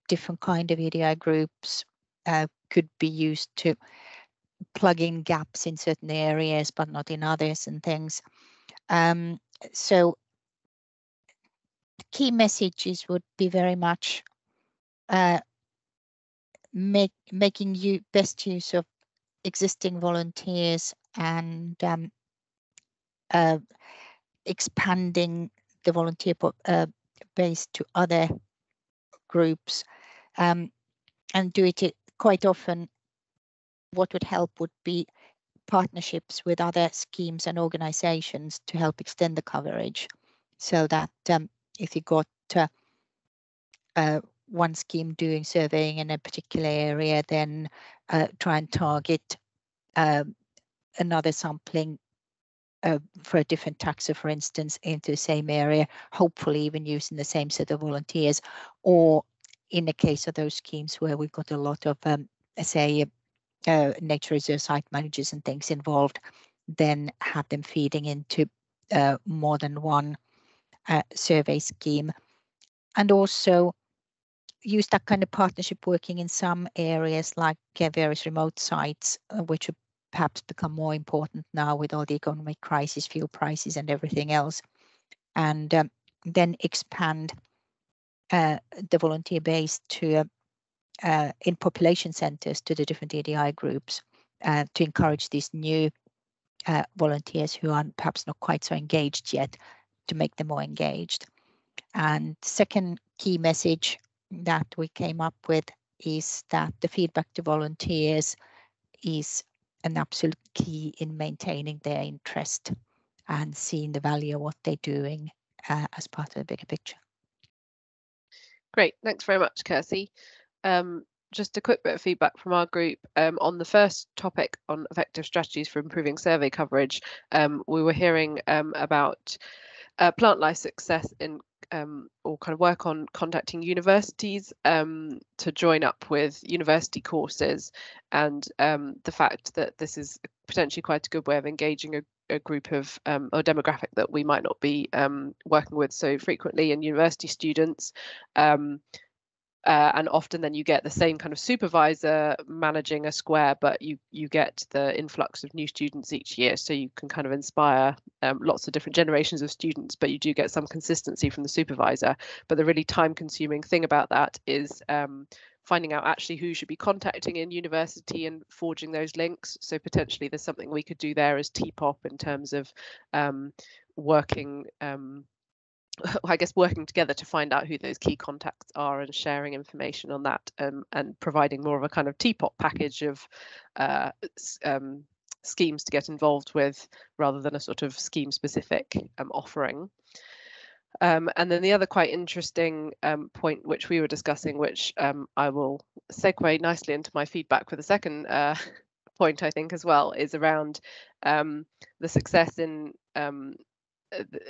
different kind of E D I groups uh, could be used to plug in gaps in certain areas but not in others and things. Um, so the key messages would be very much uh, make, making you best use of existing volunteers and um, uh, expanding the volunteer uh, base to other groups, um, and do it quite often. What would help would be partnerships with other schemes and organisations to help extend the coverage, so that um, if you got uh, uh, one scheme doing surveying in a particular area, then uh, try and target uh, another sampling uh, for a different taxa, for instance, into the same area, hopefully even using the same set of volunteers. Or in the case of those schemes where we've got a lot of, um, say, Uh, nature reserve site managers and things involved, then have them feeding into uh, more than one uh, survey scheme, and also use that kind of partnership working in some areas like uh, various remote sites, uh, which have perhaps become more important now with all the economic crisis, fuel prices and everything else, and um, then expand uh, the volunteer base to uh, Uh, in population centres to the different E D I groups uh, to encourage these new uh, volunteers who are perhaps not quite so engaged yet, to make them more engaged. And second key message that we came up with is that the feedback to volunteers is an absolute key in maintaining their interest and seeing the value of what they're doing uh, as part of the bigger picture. Great, thanks very much, Kirstie. Um, just a quick bit of feedback from our group um, on the first topic on effective strategies for improving survey coverage. Um, we were hearing um, about uh, plant life success in um, or kind of work on contacting universities um, to join up with university courses, and um, the fact that this is potentially quite a good way of engaging a a group of um, or demographic that we might not be um, working with so frequently, in university students. Um, Uh, and often then you get the same kind of supervisor managing a square, but you you get the influx of new students each year, so you can kind of inspire um, lots of different generations of students, but you do get some consistency from the supervisor. But the really time consuming thing about that is um, finding out actually who should be contacting in university and forging those links. So potentially there's something we could do there as TEPoP in terms of um, working um, I guess working together to find out who those key contacts are and sharing information on that, um, and providing more of a kind of TEPoP package of uh, um, schemes to get involved with, rather than a sort of scheme specific um, offering. Um, and then the other quite interesting um, point which we were discussing, which um, I will segue nicely into my feedback for the second uh, point, I think, as well, is around um, the success in um,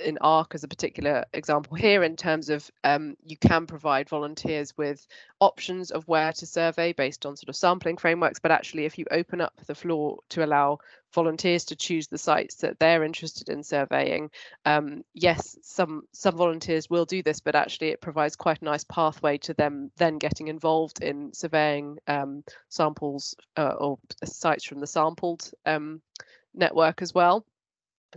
in ARC as a particular example here, in terms of um, you can provide volunteers with options of where to survey based on sort of sampling frameworks, but actually if you open up the floor to allow volunteers to choose the sites that they're interested in surveying, um, yes, some some volunteers will do this, but actually it provides quite a nice pathway to them then getting involved in surveying um, samples uh, or sites from the sampled um, network as well.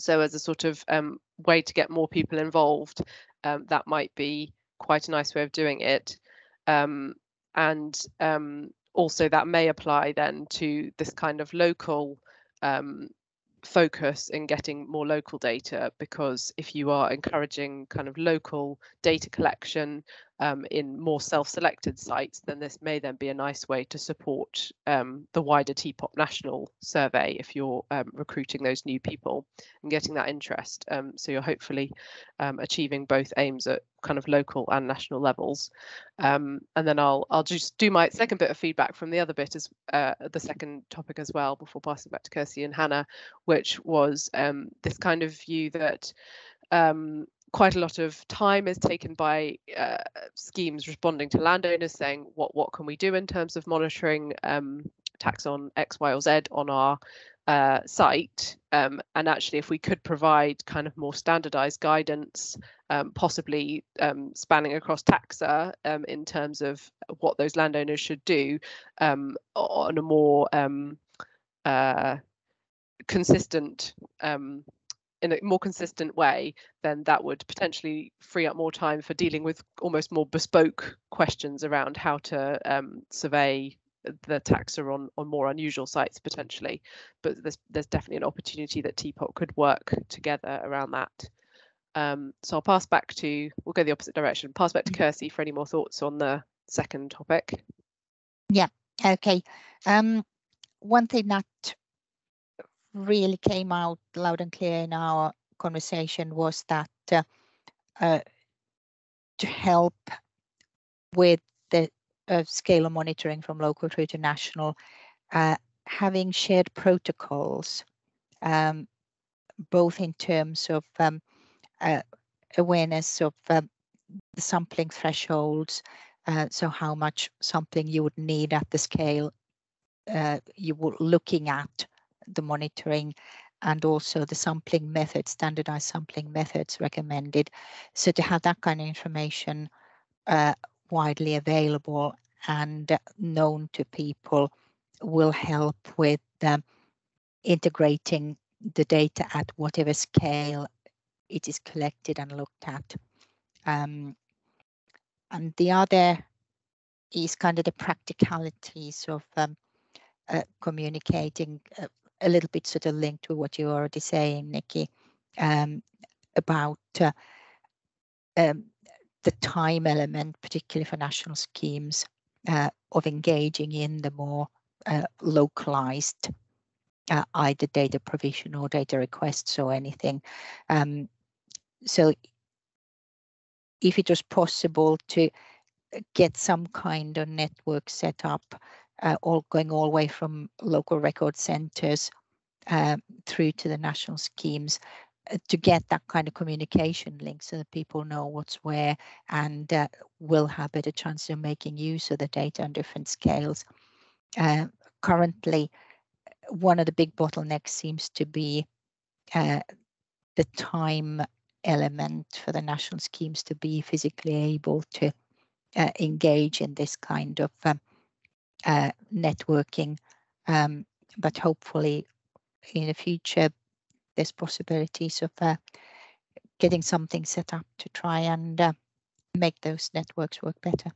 So as a sort of um, way to get more people involved, um, that might be quite a nice way of doing it. Um, and um, also that may apply then to this kind of local um, focus in getting more local data, because if you are encouraging kind of local data collection um, in more self-selected sites, then this may then be a nice way to support um, the wider TEPoP national survey if you're um, recruiting those new people and getting that interest. Um, so you're hopefully um, achieving both aims at kind of local and national levels. Um, and then I'll I'll just do my second bit of feedback from the other bit as uh, the second topic as well, before passing back to Kirstie and Hannah, which was um, this kind of view that um, quite a lot of time is taken by uh, schemes responding to landowners saying, what what can we do in terms of monitoring um, taxon X, Y or Z on our uh, site? Um, and actually, if we could provide kind of more standardised guidance, um, possibly um, spanning across taxa um, in terms of what those landowners should do um, on a more um, uh, consistent um in a more consistent way, then that would potentially free up more time for dealing with almost more bespoke questions around how to um, survey the taxa on, on more unusual sites potentially. But there's, there's definitely an opportunity that TEPoP could work together around that. Um, so I'll pass back to, we'll go the opposite direction, pass back to Kirstie for any more thoughts on the second topic. Yeah, okay. Um, one thing that really came out loud and clear in our conversation was that uh, uh, to help with the uh, scale of monitoring from local through to national, uh, having shared protocols, um, both in terms of um, uh, awareness of um, the sampling thresholds, uh, so how much sampling you would need at the scale uh, you were looking at the monitoring, and also the sampling methods, standardized sampling methods recommended. So to have that kind of information uh, widely available and known to people will help with um, integrating the data at whatever scale it is collected and looked at. Um, and the other is kind of the practicalities of um, uh, communicating uh, a little bit sort of linked to what you're already saying, Nikki, um, about uh, um, the time element, particularly for national schemes, uh, of engaging in the more uh, localized uh, either data provision or data requests or anything. Um, so if it was possible to get some kind of network set up, Uh, all going all the way from local record centres uh, through to the national schemes uh, to get that kind of communication link so that people know what's where and uh, will have better chances of making use of the data on different scales. Uh, currently, one of the big bottlenecks seems to be uh, the time element for the national schemes to be physically able to uh, engage in this kind of um, Uh, networking, um, but hopefully in the future there's possibilities of uh, getting something set up to try and uh, make those networks work better.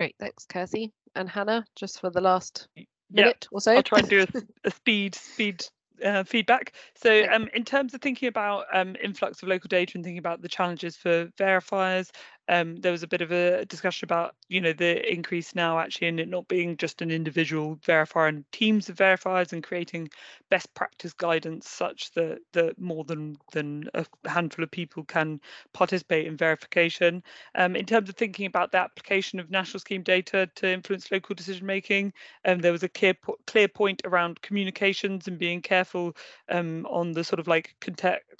Great, thanks Kirstie. And Hannah, just for the last yeah, minute or so. I'll try and do a, a speed, speed uh, feedback. So um, in terms of thinking about um, influx of local data and thinking about the challenges for verifiers, Um, there was a bit of a discussion about, you know, the increase now actually in it not being just an individual verifier and teams of verifiers, and creating best practice guidance such that, that more than, than a handful of people can participate in verification. Um, in terms of thinking about the application of national scheme data to influence local decision making, um, there was a clear, po clear point around communications and being careful um, on the sort of like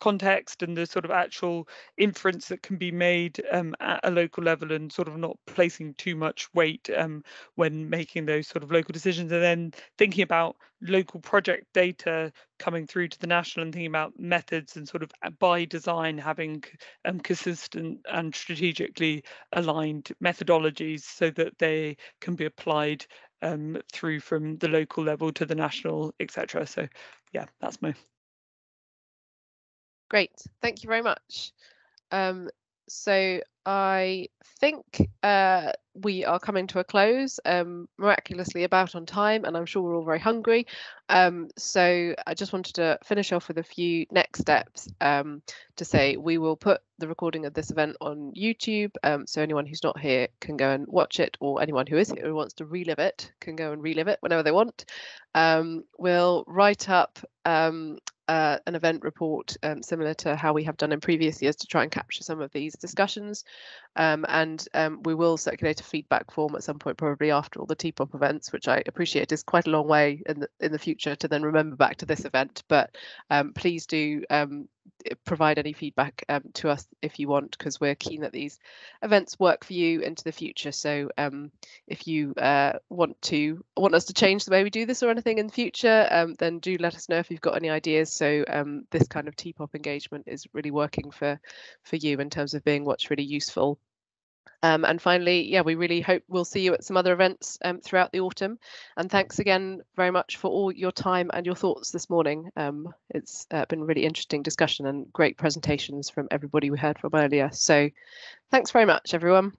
context and the sort of actual inference that can be made um, at a local level, and sort of not placing too much weight um, when making those sort of local decisions, and then thinking about local project data coming through to the national and thinking about methods and sort of by design having um, consistent and strategically aligned methodologies so that they can be applied um, through from the local level to the national, et cetera. So yeah, that's my. Great, thank you very much. Um, So I think uh, we are coming to a close, um, miraculously about on time, and I'm sure we're all very hungry. Um, so I just wanted to finish off with a few next steps um, to say we will put the recording of this event on YouTube. Um, so anyone who's not here can go and watch it, or anyone who is here who wants to relive it can go and relive it whenever they want. Um, we'll write up um, Uh, an event report um, similar to how we have done in previous years to try and capture some of these discussions, um, and um, we will circulate a feedback form at some point, probably after all the TEPoP events, which I appreciate is quite a long way in the, in the future to then remember back to this event, but um, please do um, provide any feedback um, to us if you want, because we're keen that these events work for you into the future. So um, if you uh, want to want us to change the way we do this or anything in the future, um, then do let us know if you've got any ideas. So um, this kind of TEPoP engagement is really working for for you in terms of being what's really useful. Um, and finally, yeah, we really hope we'll see you at some other events um, throughout the autumn. And thanks again very much for all your time and your thoughts this morning. Um, it's uh, been a really interesting discussion and great presentations from everybody we heard from earlier. So thanks very much, everyone.